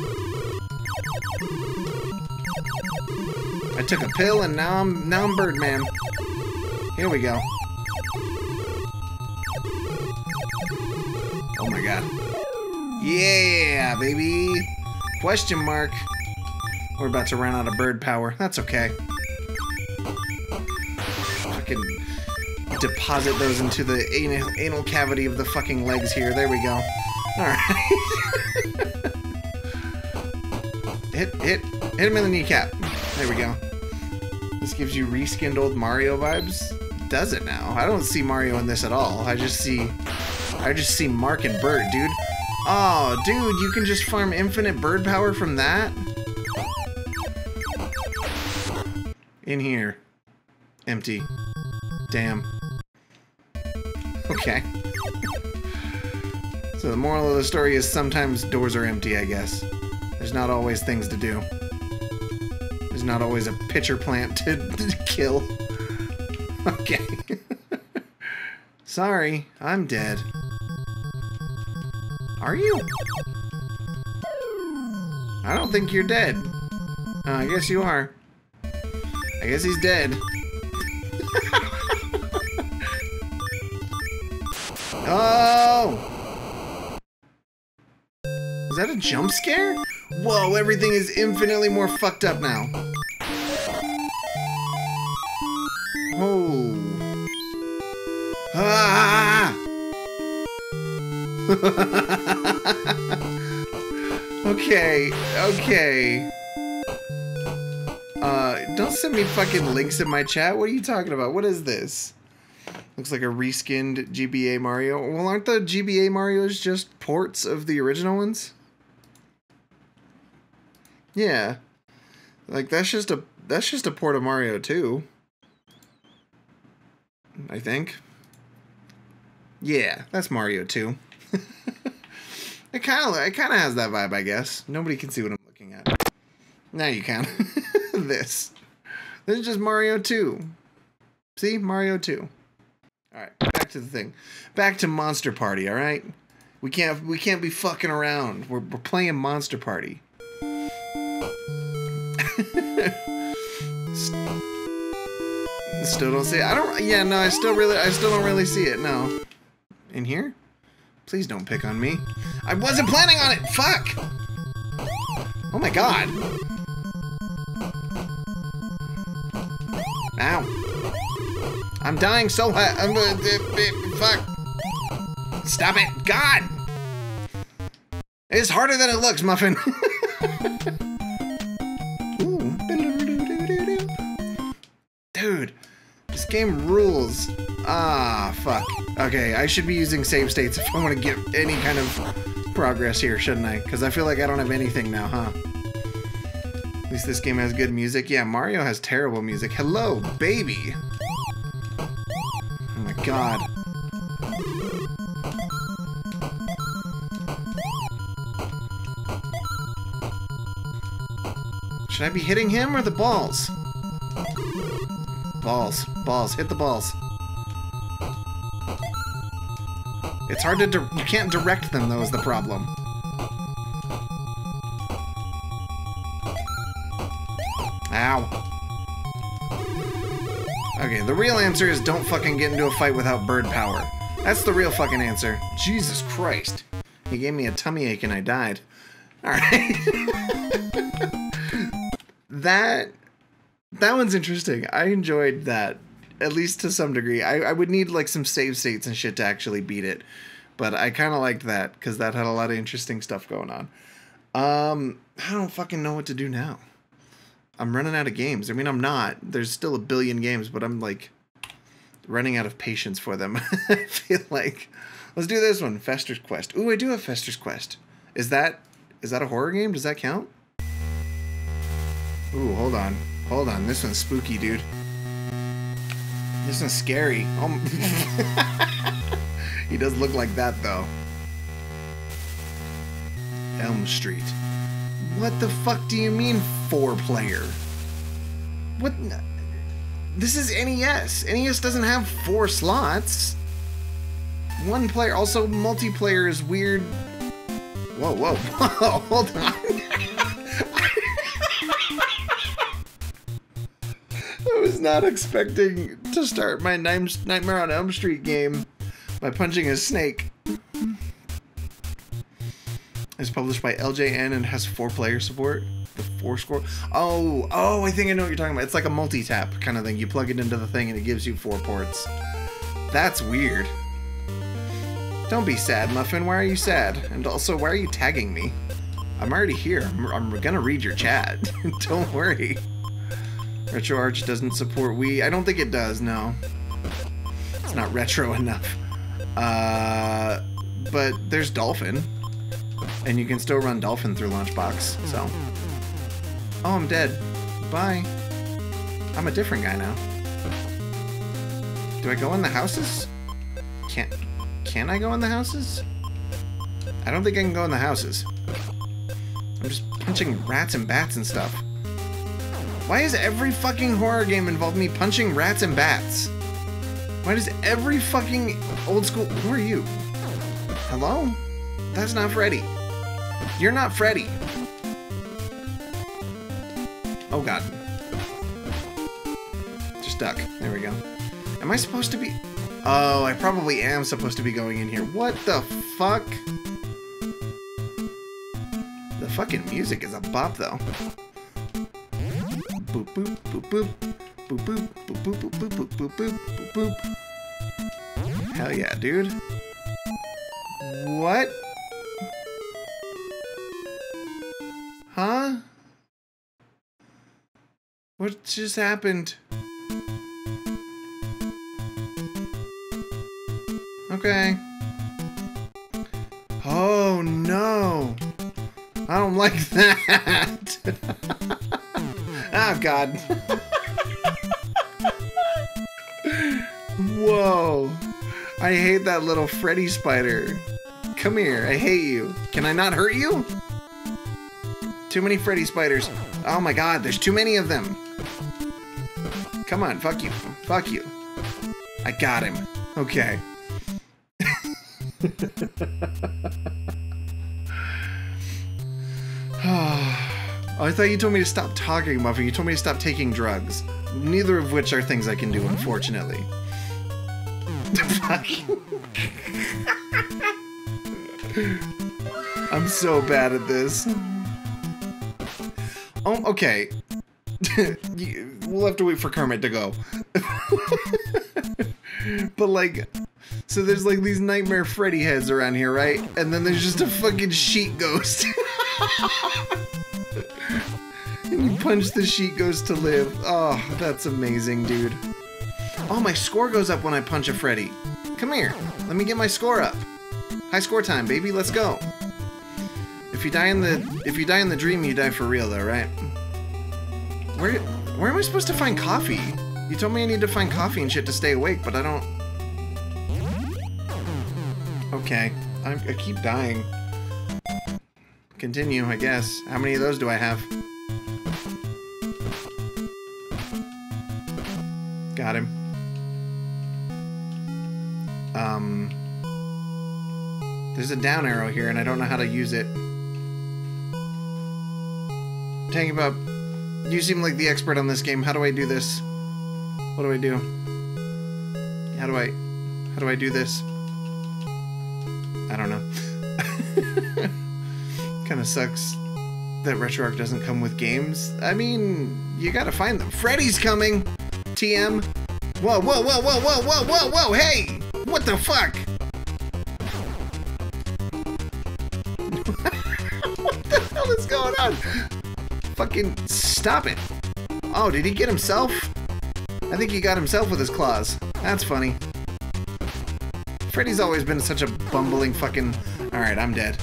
I took a pill and now I'm now I'm Birdman. Here we go. Oh my god. Yeah, baby. Question mark. We're about to run out of bird power. That's okay. Fucking deposit those into the anal, anal cavity of the fucking legs here. There we go. Alright. hit, hit, hit him in the kneecap. There we go. This gives you reskinned old Mario vibes? Does it now? I don't see Mario in this at all. I just see... I just see Mark and Bird, dude. Oh, dude, you can just farm infinite bird power from that? In here. Empty. Damn. Okay. So the moral of the story is sometimes doors are empty, I guess. There's not always things to do. There's not always a pitcher plant to, to kill. Okay. Sorry, I'm dead. Are you? I don't think you're dead. Uh, I guess you are. I guess he's dead. Oh! Is that a jump scare? Whoa, everything is infinitely more fucked up now. Oh. Ah! Okay, okay. Uh, don't send me fucking links in my chat. What are you talking about? What is this? Looks like a reskinned G B A Mario. Well, aren't the G B A Marios just ports of the original ones? Yeah, like that's just a that's just a port of Mario two, I think. Yeah, that's Mario two. It kind of it kind of has that vibe, I guess. Nobody can see what I'm looking at. Now you can. this this is just Mario two. See, Mario two. All right, back to the thing. Back to Monster Party. All right, we can't we can't be fucking around. We're we're playing Monster Party. Still don't see it. I don't. Yeah, no. I still really. I still don't really see it. No. In here? Please don't pick on me. I wasn't planning on it. Fuck. Oh my god. Ow. I'm dying so hot. I'm, uh, uh, fuck. Stop it. God. It's harder than it looks, Muffin. Dude, this game rules. Ah, fuck. Okay, I should be using save states if I want to get any kind of progress here, shouldn't I? Because I feel like I don't have anything now, huh? At least this game has good music. Yeah, Mario has terrible music. Hello, baby! Oh my god. Should I be hitting him or the balls? Balls. Balls. Hit the balls. It's hard to... Di- you can't direct them, though, is the problem. Ow. Okay, the real answer is don't fucking get into a fight without bird power. That's the real fucking answer. Jesus Christ. He gave me a tummy ache and I died. Alright. that... That one's interesting. I enjoyed that, at least to some degree. I, I would need, like, some save states and shit to actually beat it. But I kind of liked that, because that had a lot of interesting stuff going on. Um, I don't fucking know what to do now. I'm running out of games. I mean, I'm not. There's still a billion games, but I'm, like, running out of patience for them. I feel like... Let's do this one. Fester's Quest. Ooh, I do have Fester's Quest. Is that... Is that a horror game? Does that count? Ooh, hold on. Hold on, this one's spooky, dude. This is scary. Um, he does look like that, though. Elm Street. What the fuck do you mean four player? What? This is N E S. N E S doesn't have four slots. One player. Also, multiplayer is weird. Whoa, whoa, whoa! Hold on. I was not expecting to start my Nightmare on Elm Street game by punching a snake. It's published by L J N and has four player support. The four score. Oh, oh! I think I know what you're talking about. It's like a multi-tap kind of thing. You plug it into the thing and it gives you four ports. That's weird. Don't be sad, Muffin. Why are you sad? And also, why are you tagging me? I'm already here. I'm, I'm gonna read your chat. Don't worry. RetroArch doesn't support Wii. I don't think it does, no. It's not retro enough. Uh, but there's Dolphin. And you can still run Dolphin through LaunchBox, so... Oh, I'm dead. Bye. I'm a different guy now. Do I go in the houses? Can't... Can I go in the houses? I don't think I can go in the houses. I'm just punching rats and bats and stuff. Why is every fucking horror game involve me punching rats and bats? Why does every fucking old school... Who are you? Hello? That's not Freddy. You're not Freddy. Oh god. Just duck. There we go. Am I supposed to be... Oh, I probably am supposed to be going in here. What the fuck? The fucking music is a bop, though. Boop, boop, boop, boop. Boop, boop, boop, boop, boop, boop, boop, boop, boop, boop, boop. Hell yeah, dude. What? Huh? What just happened? Okay. Oh no! I don't like that! Oh god. Whoa! I hate that little Freddy spider. Come here, I hate you. Can I not hurt you? Too many Freddy spiders. Oh my god, there's too many of them! Come on, fuck you. Fuck you. I got him. Okay. Oh, I thought you told me to stop talking, Muffin. You told me to stop taking drugs. Neither of which are things I can do, unfortunately. I'm so bad at this. Oh, okay. We'll have to wait for Kermit to go. But like... So there's like these Nightmare Freddy heads around here, right? And then there's just a fucking sheet ghost. And you punch the sheet ghost to live. Oh, that's amazing, dude. Oh, my score goes up when I punch a Freddy. Come here. Let me get my score up. High score time, baby. Let's go. If you die in the if you die in the dream, you die for real, though, right? Where where am I supposed to find coffee? You told me I need to find coffee and shit to stay awake, but I don't. Okay, I'm, I keep dying. Continue, I guess. How many of those do I have? Got him. Um, there's a down arrow here, and I don't know how to use it. Tangy Bob, you seem like the expert on this game. How do I do this? What do I do? How do I... How do I do this? I don't know. Kind of sucks that RetroArch doesn't come with games. I mean, you gotta find them. Freddy's coming! T M. Whoa, whoa, whoa, whoa, whoa, whoa, whoa, whoa, hey! What the fuck? What the hell is going on? Fucking stop it. Oh, did he get himself? I think he got himself with his claws. That's funny. Freddy's always been such a bumbling fucking... Alright, I'm dead.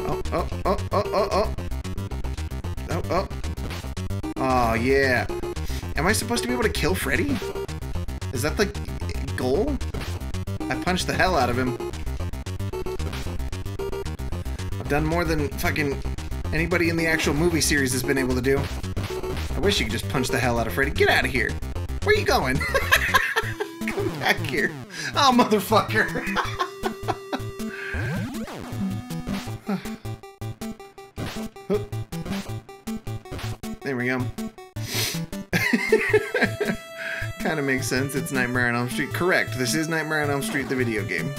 Oh, oh, oh, oh, oh, oh. Oh, oh. yeah. Am I supposed to be able to kill Freddy? Is that the goal? I punched the hell out of him. I've done more than fucking anybody in the actual movie series has been able to do. I wish you could just punch the hell out of Freddy. Get out of here. Where are you going? Come back here. Oh, motherfucker. There we go. Kind of makes sense. It's Nightmare on Elm Street. Correct. This is Nightmare on Elm Street, the video game.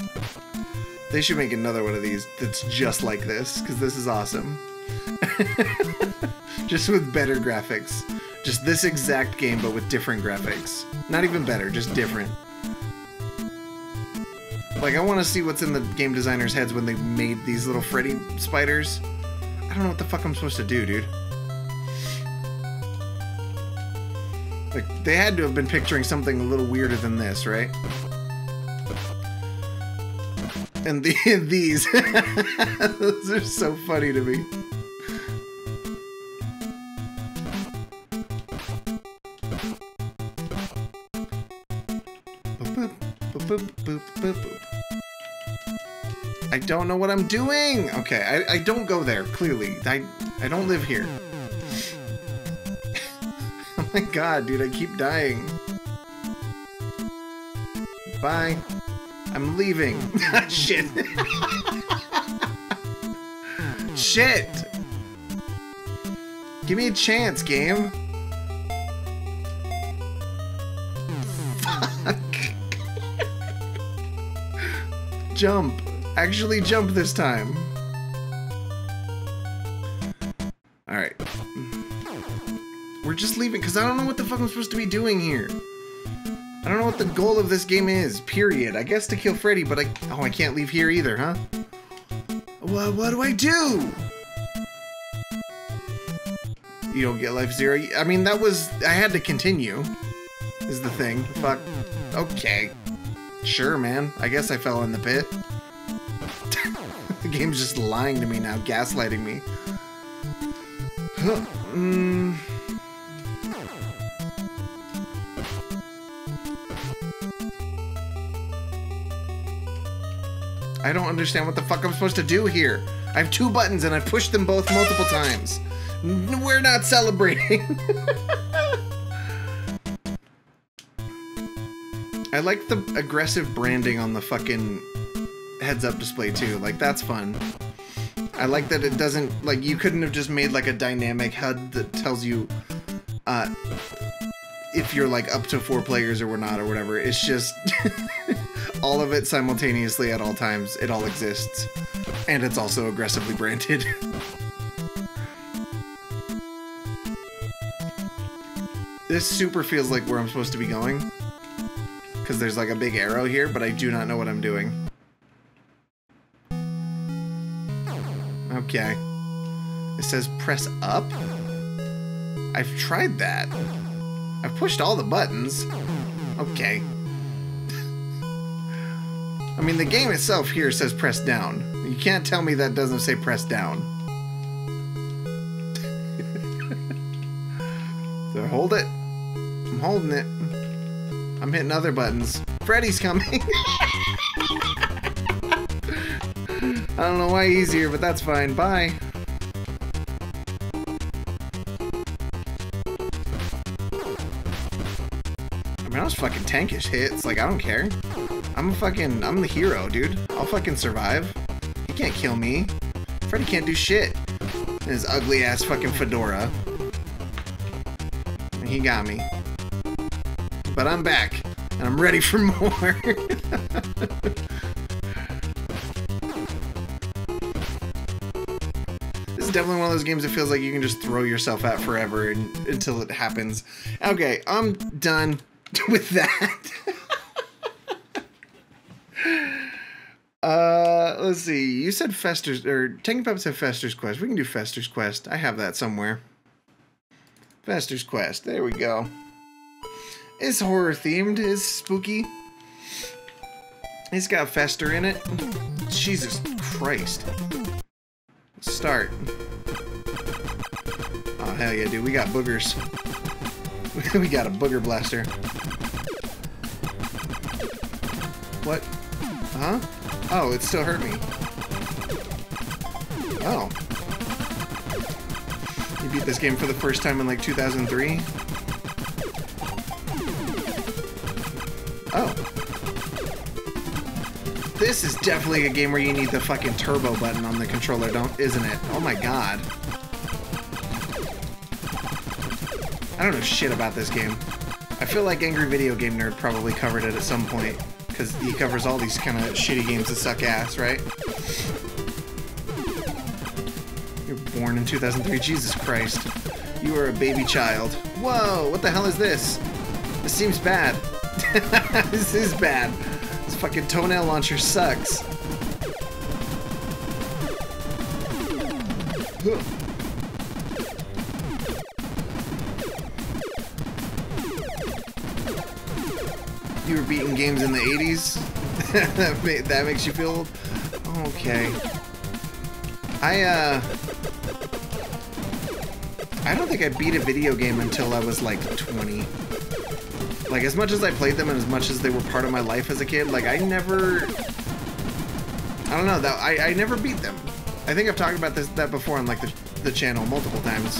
They should make another one of these that's just like this, because this is awesome. Just with better graphics. Just this exact game, but with different graphics. Not even better, just different. Like, I want to see what's in the game designers' heads when they made these little Freddy spiders. I don't know what the fuck I'm supposed to do, dude. Like, they had to have been picturing something a little weirder than this, right? And the, these. Those are so funny to me. Boop, boop, boop, boop, boop. I don't know what I'm doing! Okay, I, I don't go there, clearly. I, I don't live here. Oh my god, dude, I keep dying. Bye. I'm leaving. Shit. Shit! Give me a chance, game. Fuck. Jump. Actually jump this time. Alright. We're just leaving, because I don't know what the fuck I'm supposed to be doing here. I don't know what the goal of this game is, period. I guess to kill Freddy, but I... Oh, I can't leave here either, huh? What, what do I do? You don't get life zero. I mean, that was... I had to continue, is the thing. Fuck. Okay. Sure, man. I guess I fell in the pit. The game's just lying to me now, gaslighting me. Huh. Mm. I don't understand what the fuck I'm supposed to do here. I have two buttons and I've pushed them both multiple times. We're not celebrating. I like the aggressive branding on the fucking heads-up display too. Like, that's fun. I like that it doesn't, like, you couldn't have just made like a dynamic H U D that tells you uh, if you're like up to four players or we're not or whatever. It's just... all of it simultaneously at all times. It all exists. And it's also aggressively branded. This super feels like where I'm supposed to be going. Because there's like a big arrow here, but I do not know what I'm doing. Okay. It says press up? I've tried that. I've pushed all the buttons. Okay. I mean, the game itself here says press down. You can't tell me that doesn't say press down. So hold it. I'm holding it. I'm hitting other buttons. Freddy's coming. I don't know why he's here, but that's fine. Bye. I mean, I was fucking tankish hits. Like, I don't care. I'm a fucking, I'm the hero, dude. I'll fucking survive. He can't kill me. Freddy can't do shit. And his ugly ass fucking fedora. And he got me. But I'm back. And I'm ready for more. This is definitely one of those games that feels like you can just throw yourself at forever and, until it happens. Okay, I'm done with that. Uh, let's see. You said Fester's, or Tanky Pup said Fester's Quest. We can do Fester's Quest. I have that somewhere. Fester's Quest. There we go. It's horror themed. It's spooky. It's got Fester in it. Jesus Christ. Let's start. Oh, hell yeah, dude. We got boogers. We got a booger blaster. What? Huh? Oh, it still hurt me. Oh. You beat this game for the first time in like two thousand three? Oh. This is definitely a game where you need the fucking turbo button on the controller, don't, isn't it? Oh my god. I don't know shit about this game. I feel like Angry Video Game Nerd probably covered it at some point, because he covers all these kind of shitty games that suck ass, right? You're born in two thousand three, Jesus Christ. You are a baby child. Whoa, what the hell is this? This seems bad. This is bad. This fucking toenail launcher sucks. Huh. You were beating games in the eighties? that, ma that makes you feel old? Okay. I, uh... I don't think I beat a video game until I was, like, twenty. Like, as much as I played them and as much as they were part of my life as a kid, like, I never... I don't know, that, I, I never beat them. I think I've talked about this that before on, like, the, the channel multiple times,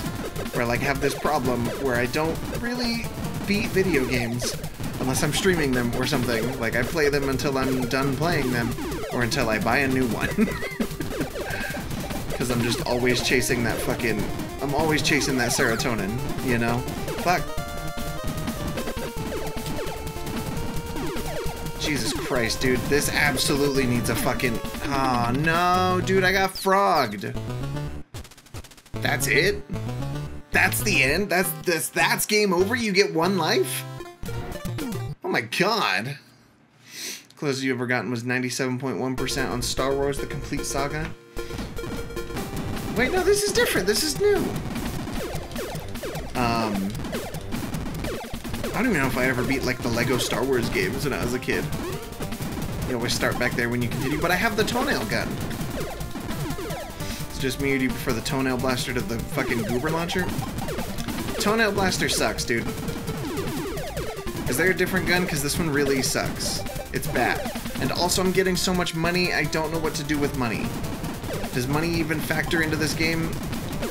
where I, like, have this problem where I don't really beat video games. Unless I'm streaming them or something. Like, I play them until I'm done playing them, or until I buy a new one. Because I'm just always chasing that fucking... I'm always chasing that serotonin, you know? Fuck. Jesus Christ, dude. This absolutely needs a fucking... Aw, oh, no, dude, I got frogged. That's it? That's the end? That's, that's, that's game over? You get one life? Oh my god! Closest you ever gotten was ninety-seven point one percent on Star Wars The Complete Saga. Wait, no, this is different. This is new. Um, I don't even know if I ever beat, like, the Lego Star Wars games when I was a kid. You always start back there when you continue, but I have the toenail gun. It's just me, or do you prefer the toenail blaster to the fucking goober launcher? Toenail blaster sucks, dude. Is there a different gun? Because this one really sucks. It's bad. And also, I'm getting so much money, I don't know what to do with money. Does money even factor into this game?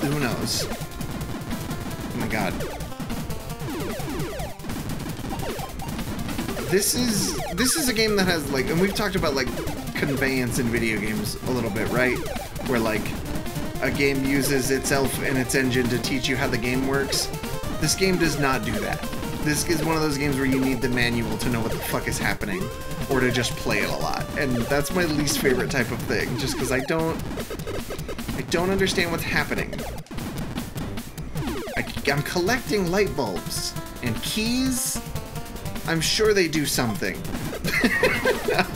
Who knows? Oh my god. This is... This is a game that has, like... And we've talked about, like, conveyance in video games a little bit, right? Where, like, a game uses itself and its engine to teach you how the game works. This game does not do that. This is one of those games where you need the manual to know what the fuck is happening, or to just play it a lot, and that's my least favorite type of thing, just because I don't... I don't understand what's happening. I, I'm collecting light bulbs, and keys? I'm sure they do something.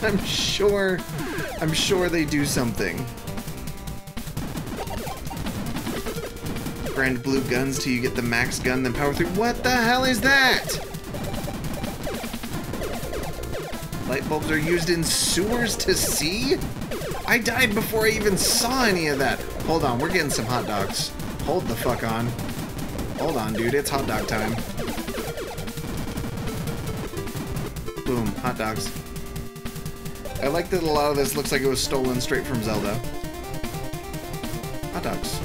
I'm sure... I'm sure they do something. Grind blue guns till you get the max gun, then power through. What the hell is that? Light bulbs are used in sewers to see? I died before I even saw any of that. Hold on, we're getting some hot dogs. Hold the fuck on. Hold on, dude, it's hot dog time. Boom, hot dogs. I like that a lot of this looks like it was stolen straight from Zelda. Hot dogs.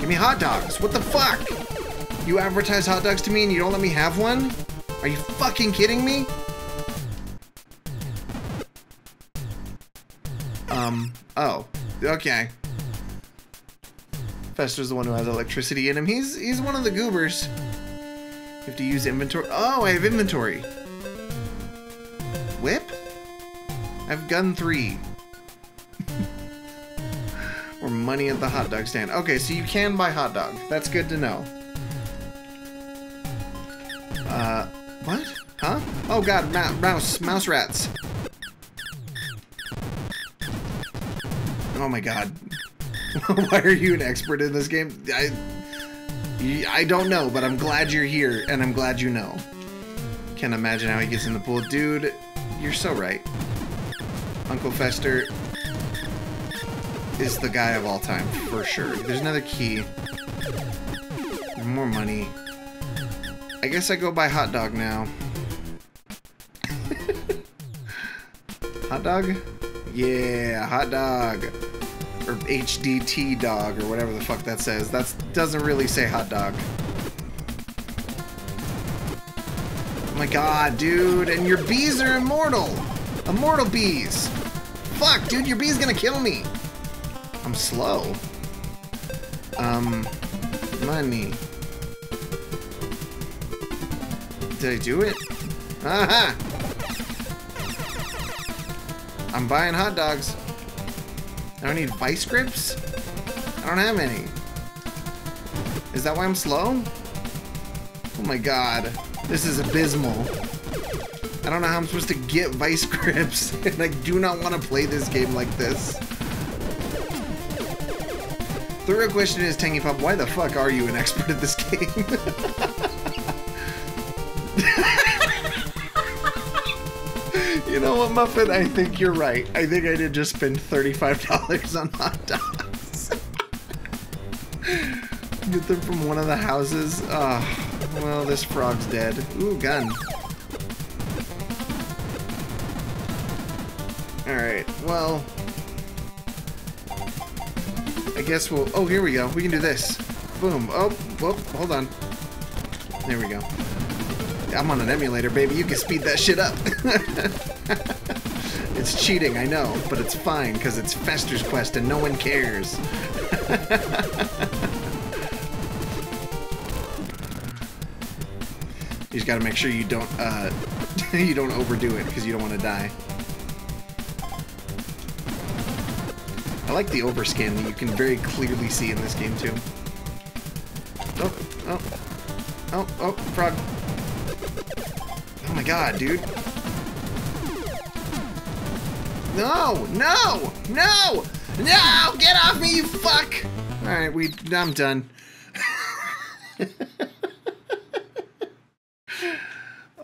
Give me hot dogs! What the fuck? You advertise hot dogs to me and you don't let me have one? Are you fucking kidding me? Um, oh. Okay. Fester's the one who has electricity in him. He's, he's one of the goobers. You have to use inventory. Oh, I have inventory. Whip? I have gun three. Or money at the hot dog stand. Okay, so you can buy hot dog. That's good to know. Uh, what? Huh? Oh god, ma mouse, mouse rats. Oh my god. Why are you an expert in this game? I, I don't know, but I'm glad you're here, and I'm glad you know. Can't imagine how he gets in the pool. Dude, you're so right. Uncle Fester is the guy of all time, for sure. There's another key. More money. I guess I go by hot dog now. Hot dog? Yeah, hot dog. Or H D T dog, or whatever the fuck that says. That doesn't really say hot dog. Oh my god, dude, and your bees are immortal! Immortal bees! Fuck, dude, your bee's gonna kill me! I'm slow. Um, money. Did I do it? Aha! I'm buying hot dogs. I don't need vice grips? I don't have any. Is that why I'm slow? Oh my god. This is abysmal. I don't know how I'm supposed to get vice grips, and I do not want to play this game like this. The real question is, Tangy Pop, why the fuck are you an expert at this game? You know what, Muffin? I think you're right. I think I did just spend thirty-five dollars on hot dogs. Get them from one of the houses. Oh, well, this frog's dead. Ooh, gun. Alright, well... I guess we'll... Oh, here we go. We can do this. Boom. Oh, whoop. Hold on. There we go. I'm on an emulator, baby. You can speed that shit up. It's cheating, I know, but it's fine because it's Fester's Quest and no one cares. You just got to make sure you don't uh, you don't overdo it because you don't want to die. I like the overscan that you can very clearly see in this game too. Oh, oh, oh, oh, frog. Oh my god, dude. No! No! No! No! Get off me, you fuck! Alright, we... I'm done.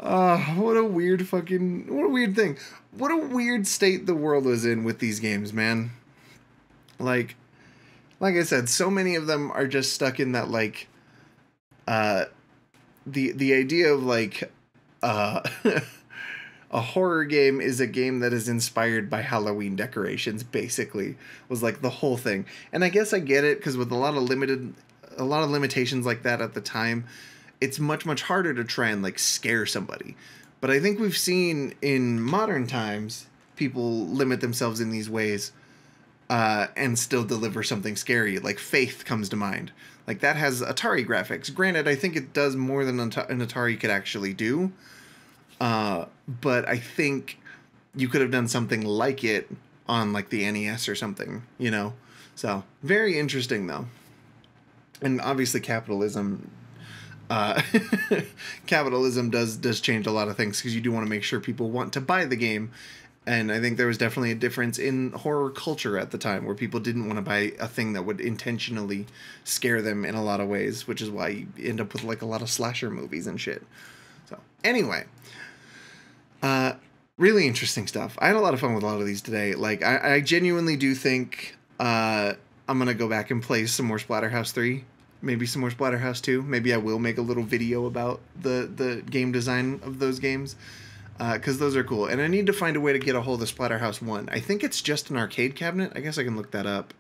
uh, what a weird fucking... What a weird thing. What a weird state the world was in with these games, man. Like... Like I said, so many of them are just stuck in that, like... Uh... The, the idea of, like... Uh, a horror game is a game that is inspired by Halloween decorations, basically, was like the whole thing. And I guess I get it, because with a lot of limited, a lot of limitations like that at the time, it's much, much harder to try and, like, scare somebody. But I think we've seen in modern times, people limit themselves in these ways uh, and still deliver something scary. Like, Faith comes to mind. Like, that has Atari graphics. Granted, I think it does more than an Atari could actually do. Uh, but I think you could have done something like it on, like, the N E S or something, you know? So, very interesting, though. And obviously capitalism... Uh, capitalism does, does change a lot of things, because you do want to make sure people want to buy the game. And I think there was definitely a difference in horror culture at the time, where people didn't want to buy a thing that would intentionally scare them in a lot of ways, which is why you end up with, like, a lot of slasher movies and shit. So, anyway. Uh, really interesting stuff. I had a lot of fun with a lot of these today. Like, I, I genuinely do think uh, I'm going to go back and play some more Splatterhouse three. Maybe some more Splatterhouse two. Maybe I will make a little video about the, the game design of those games. Because uh, those are cool. And I need to find a way to get a hold of Splatterhouse one. I think it's just an arcade cabinet. I guess I can look that up.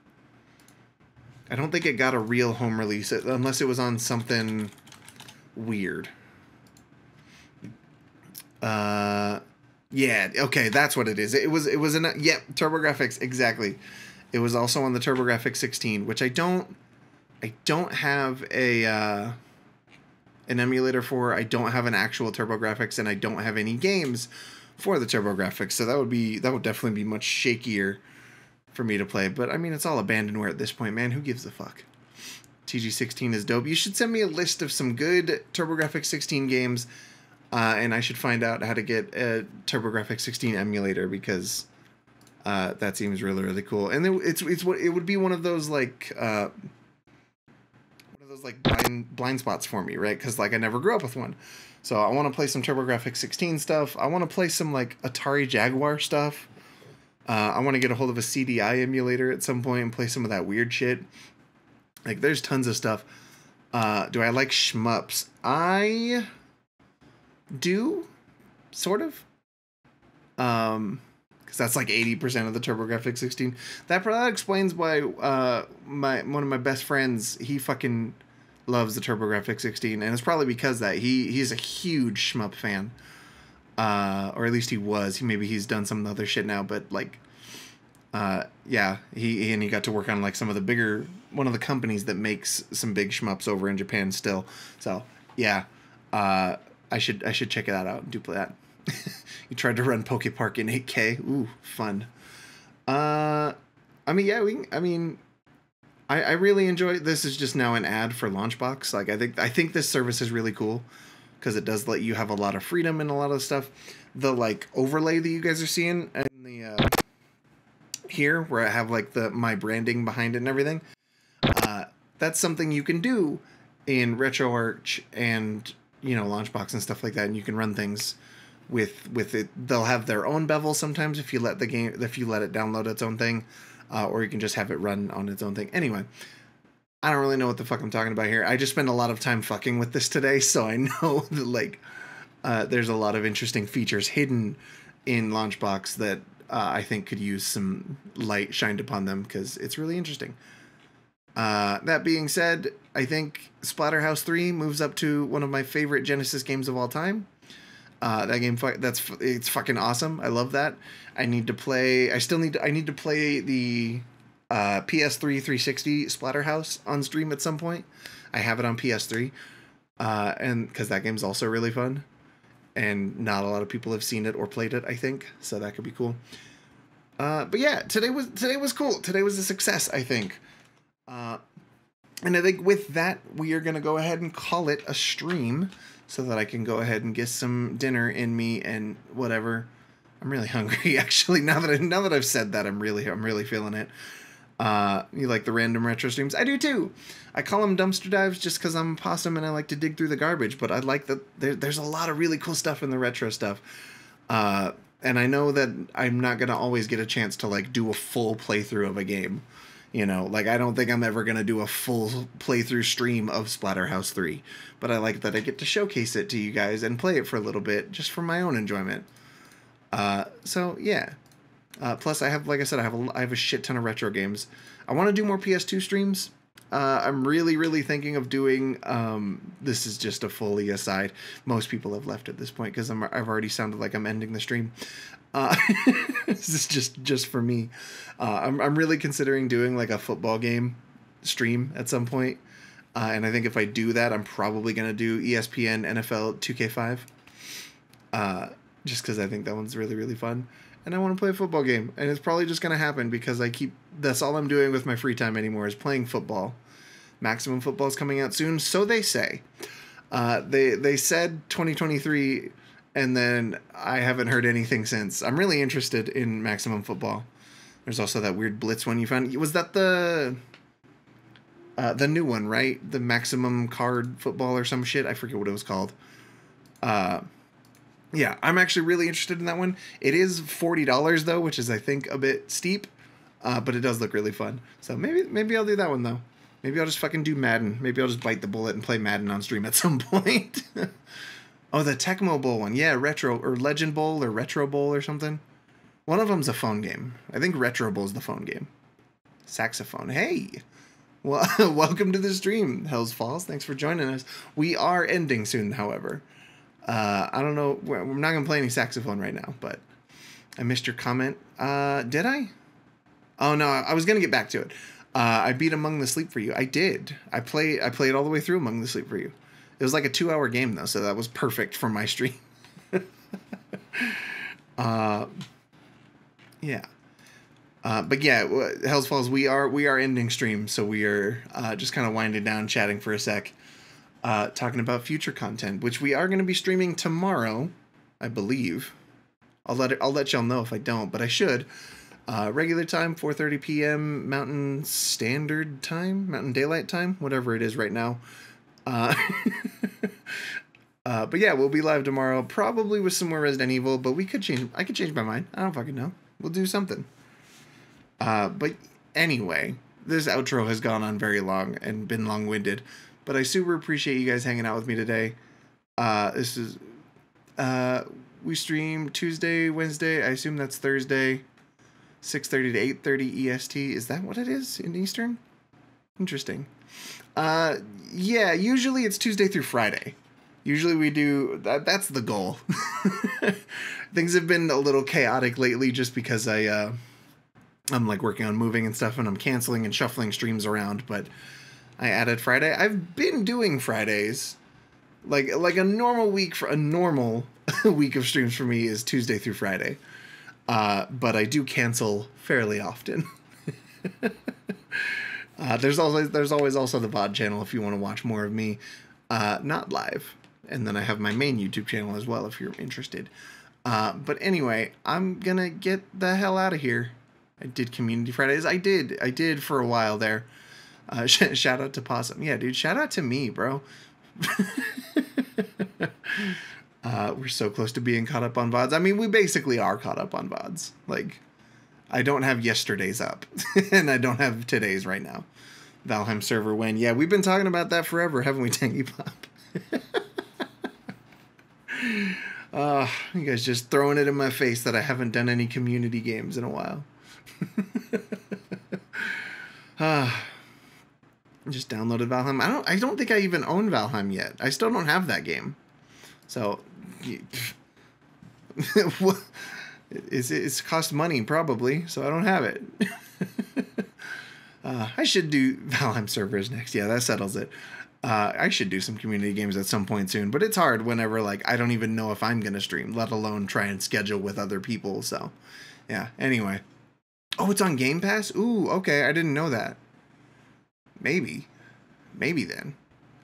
I don't think it got a real home release, unless it was on something weird. Uh, yeah, okay, that's what it is. It was, it was an, yep, TurboGrafx, exactly. It was also on the TurboGrafx sixteen, which I don't, I don't have a... Uh, an emulator for. I don't have an actual TurboGrafx, and I don't have any games for the TurboGrafx, so that would be that would definitely be much shakier for me to play. But I mean, it's all abandonware at this point, man. Who gives a fuck? T G sixteen is dope. You should send me a list of some good TurboGrafx sixteen games, uh, and I should find out how to get a TurboGrafx sixteen emulator, because uh, that seems really really cool. And then it's it's what it would be one of those like. Uh, Those like blind blind spots for me, right? Because like I never grew up with one, so I want to play some TurboGrafx sixteen stuff. I want to play some like Atari Jaguar stuff. Uh, I want to get a hold of a C D I emulator at some point and play some of that weird shit. Like there's tons of stuff. Uh, do I like shmups? I do, sort of. Um, because that's like eighty percent of the TurboGrafx sixteen. That, that explains why uh, my one of my best friends, he fucking loves the TurboGrafx sixteen, and it's probably because that. He, he's a huge shmup fan. Uh, or at least he was. He, maybe he's done some other shit now, but like... Uh, yeah, he and he got to work on like some of the bigger, one of the companies that makes some big shmups over in Japan still. So yeah, uh, I should I should check that out and do play that. You tried to run Poke Park in eight K. Ooh, fun. Uh, I mean yeah, we can, I mean, I I really enjoy. This is just now an ad for LaunchBox. Like I think I think this service is really cool because it does let you have a lot of freedom and a lot of stuff. The like overlay that you guys are seeing and the. Uh, here where I have like the my branding behind it and everything, uh, that's something you can do in RetroArch and, you know, LaunchBox and stuff like that, and you can run things with with it. They'll have their own bevel sometimes if you let the game if you let it download its own thing, uh, or you can just have it run on its own thing. Anyway, I don't really know what the fuck I'm talking about here. I just spent a lot of time fucking with this today, so I know that like uh, there's a lot of interesting features hidden in LaunchBox that Uh, I think could use some light shined upon them because it's really interesting. Uh, that being said, I think Splatterhouse three moves up to one of my favorite Genesis games of all time. Uh, that game, that's it's fucking awesome. I love that. I need to play. I still need. To, I need to play the uh, P S three three sixty Splatterhouse on stream at some point. I have it on P S three, uh, and because that game's also really fun. And not a lot of people have seen it or played it, I think. So that could be cool. Uh, but yeah, today was today was cool. Today was a success, I think. Uh, and I think with that, we are going to go ahead and call it a stream. So that I can go ahead and get some dinner in me and whatever. I'm really hungry, actually. Now that, I, now that I've said that, I'm really I'm really feeling it. Uh, you like the random retro streams? I do too. I call them dumpster dives just because I'm a possum and I like to dig through the garbage, but I like that there, there's a lot of really cool stuff in the retro stuff. Uh, and I know that I'm not going to always get a chance to like do a full playthrough of a game. You know, like I don't think I'm ever going to do a full playthrough stream of Splatterhouse three, but I like that I get to showcase it to you guys and play it for a little bit just for my own enjoyment. Uh, so yeah. Uh, plus, I have, like I said, I have a, I have a shit ton of retro games. I want to do more P S two streams. Uh, I'm really, really thinking of doing. Um, this is just a fully aside. Most people have left at this point because I'm I've already sounded like I'm ending the stream. Uh, this is just just for me. Uh, I'm I'm really considering doing like a football game stream at some point. Uh, and I think if I do that, I'm probably gonna do E S P N N F L two K five. Uh, just because I think that one's really really fun. And I want to play a football game, and it's probably just going to happen because I keep, that's all I'm doing with my free time anymore is playing football. Maximum Football is coming out soon, so they say. Uh, they, they said twenty twenty-three, and then I haven't heard anything since. I'm really interested in Maximum Football. There's also that weird Blitz one you found. Was that the, uh, the new one, right? The Maximum Card Football or some shit? I forget what it was called. Uh... Yeah, I'm actually really interested in that one. It is forty dollars though, which is I think a bit steep, uh, but it does look really fun. So maybe maybe I'll do that one though. Maybe I'll just fucking do Madden. Maybe I'll just bite the bullet and play Madden on stream at some point. Oh, the Tecmo Bowl one. Yeah, Retro or Legend Bowl or Retro Bowl or something. One of them's a phone game. I think Retro Bowl's the phone game. Saxophone. Hey. Well, welcome to the stream, Hells Falls. Thanks for joining us. We are ending soon, however. Uh, I don't know. I'm not going to play any saxophone right now, but I missed your comment. Uh, did I? Oh, no, I was going to get back to it. Uh, I beat Among the Sleep for you. I did. I played, I played all the way through Among the Sleep for you. It was like a two hour game though. So that was perfect for my stream. uh, yeah. Uh, but yeah, Hells Falls, we are, we are ending stream. So we are, uh, just kind of winding down, chatting for a sec. Uh, talking about future content, which we are going to be streaming tomorrow, I believe. I'll let it, I'll let y'all know if I don't, but I should. Uh, regular time, four thirty p m Mountain Standard Time, Mountain Daylight Time, whatever it is right now. Uh, uh, but yeah, we'll be live tomorrow, probably with some more Resident Evil, but we could change. I could change my mind. I don't fucking know. We'll do something. Uh, but anyway, this outro has gone on very long and been long-winded. But I super appreciate you guys hanging out with me today. Uh, this is Uh, we stream Tuesday, Wednesday. I assume that's Thursday, six thirty to eight thirty E S T. Is that what it is in Eastern? Interesting. Uh, yeah, usually it's Tuesday through Friday. Usually we do, that, that's the goal. Things have been a little chaotic lately just because I, uh, I'm like working on moving and stuff, and I'm canceling and shuffling streams around, but I added Friday. I've been doing Fridays. Like, like a normal week for a normal week of streams for me is Tuesday through Friday. Uh, but I do cancel fairly often. uh, there's always, there's always also the V O D channel if you want to watch more of me, uh, not live. And then I have my main YouTube channel as well if you're interested. Uh, but anyway, I'm gonna get the hell out of here. I did Community Fridays. I did. I did for a while there. Uh, sh shout out to Possum. Yeah, dude. Shout out to me, bro. uh, we're so close to being caught up on V O Ds. I mean, we basically are caught up on V O Ds. Like, I don't have yesterday's up. And I don't have today's right now. Valheim server win. Yeah, we've been talking about that forever, haven't we, Tangy Pop? uh, you guys just throwing it in my face that I haven't done any community games in a while. Ah, just downloaded Valheim. I don't. I don't think I even own Valheim yet. I still don't have that game. So, what is it? It's cost money probably. So I don't have it. uh, I should do Valheim servers next. Yeah, that settles it. Uh, I should do some community games at some point soon. But it's hard whenever like I don't even know if I'm gonna stream, let alone try and schedule with other people. So, yeah. Anyway. Oh, it's on Game Pass? Ooh, okay, I didn't know that. Maybe. Maybe then.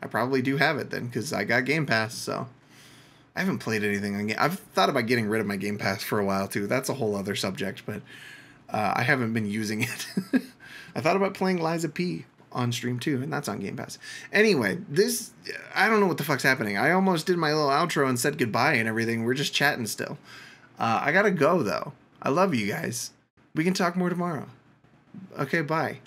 I probably do have it then, because I got Game Pass, so. I haven't played anything on Game I've thought about getting rid of my Game Pass for a while, too. That's a whole other subject, but uh, I haven't been using it. I thought about playing Liza P on stream, too, and that's on Game Pass. Anyway, this... I don't know what the fuck's happening. I almost did my little outro and said goodbye and everything. We're just chatting still. Uh, I gotta go, though. I love you guys. We can talk more tomorrow. Okay, bye.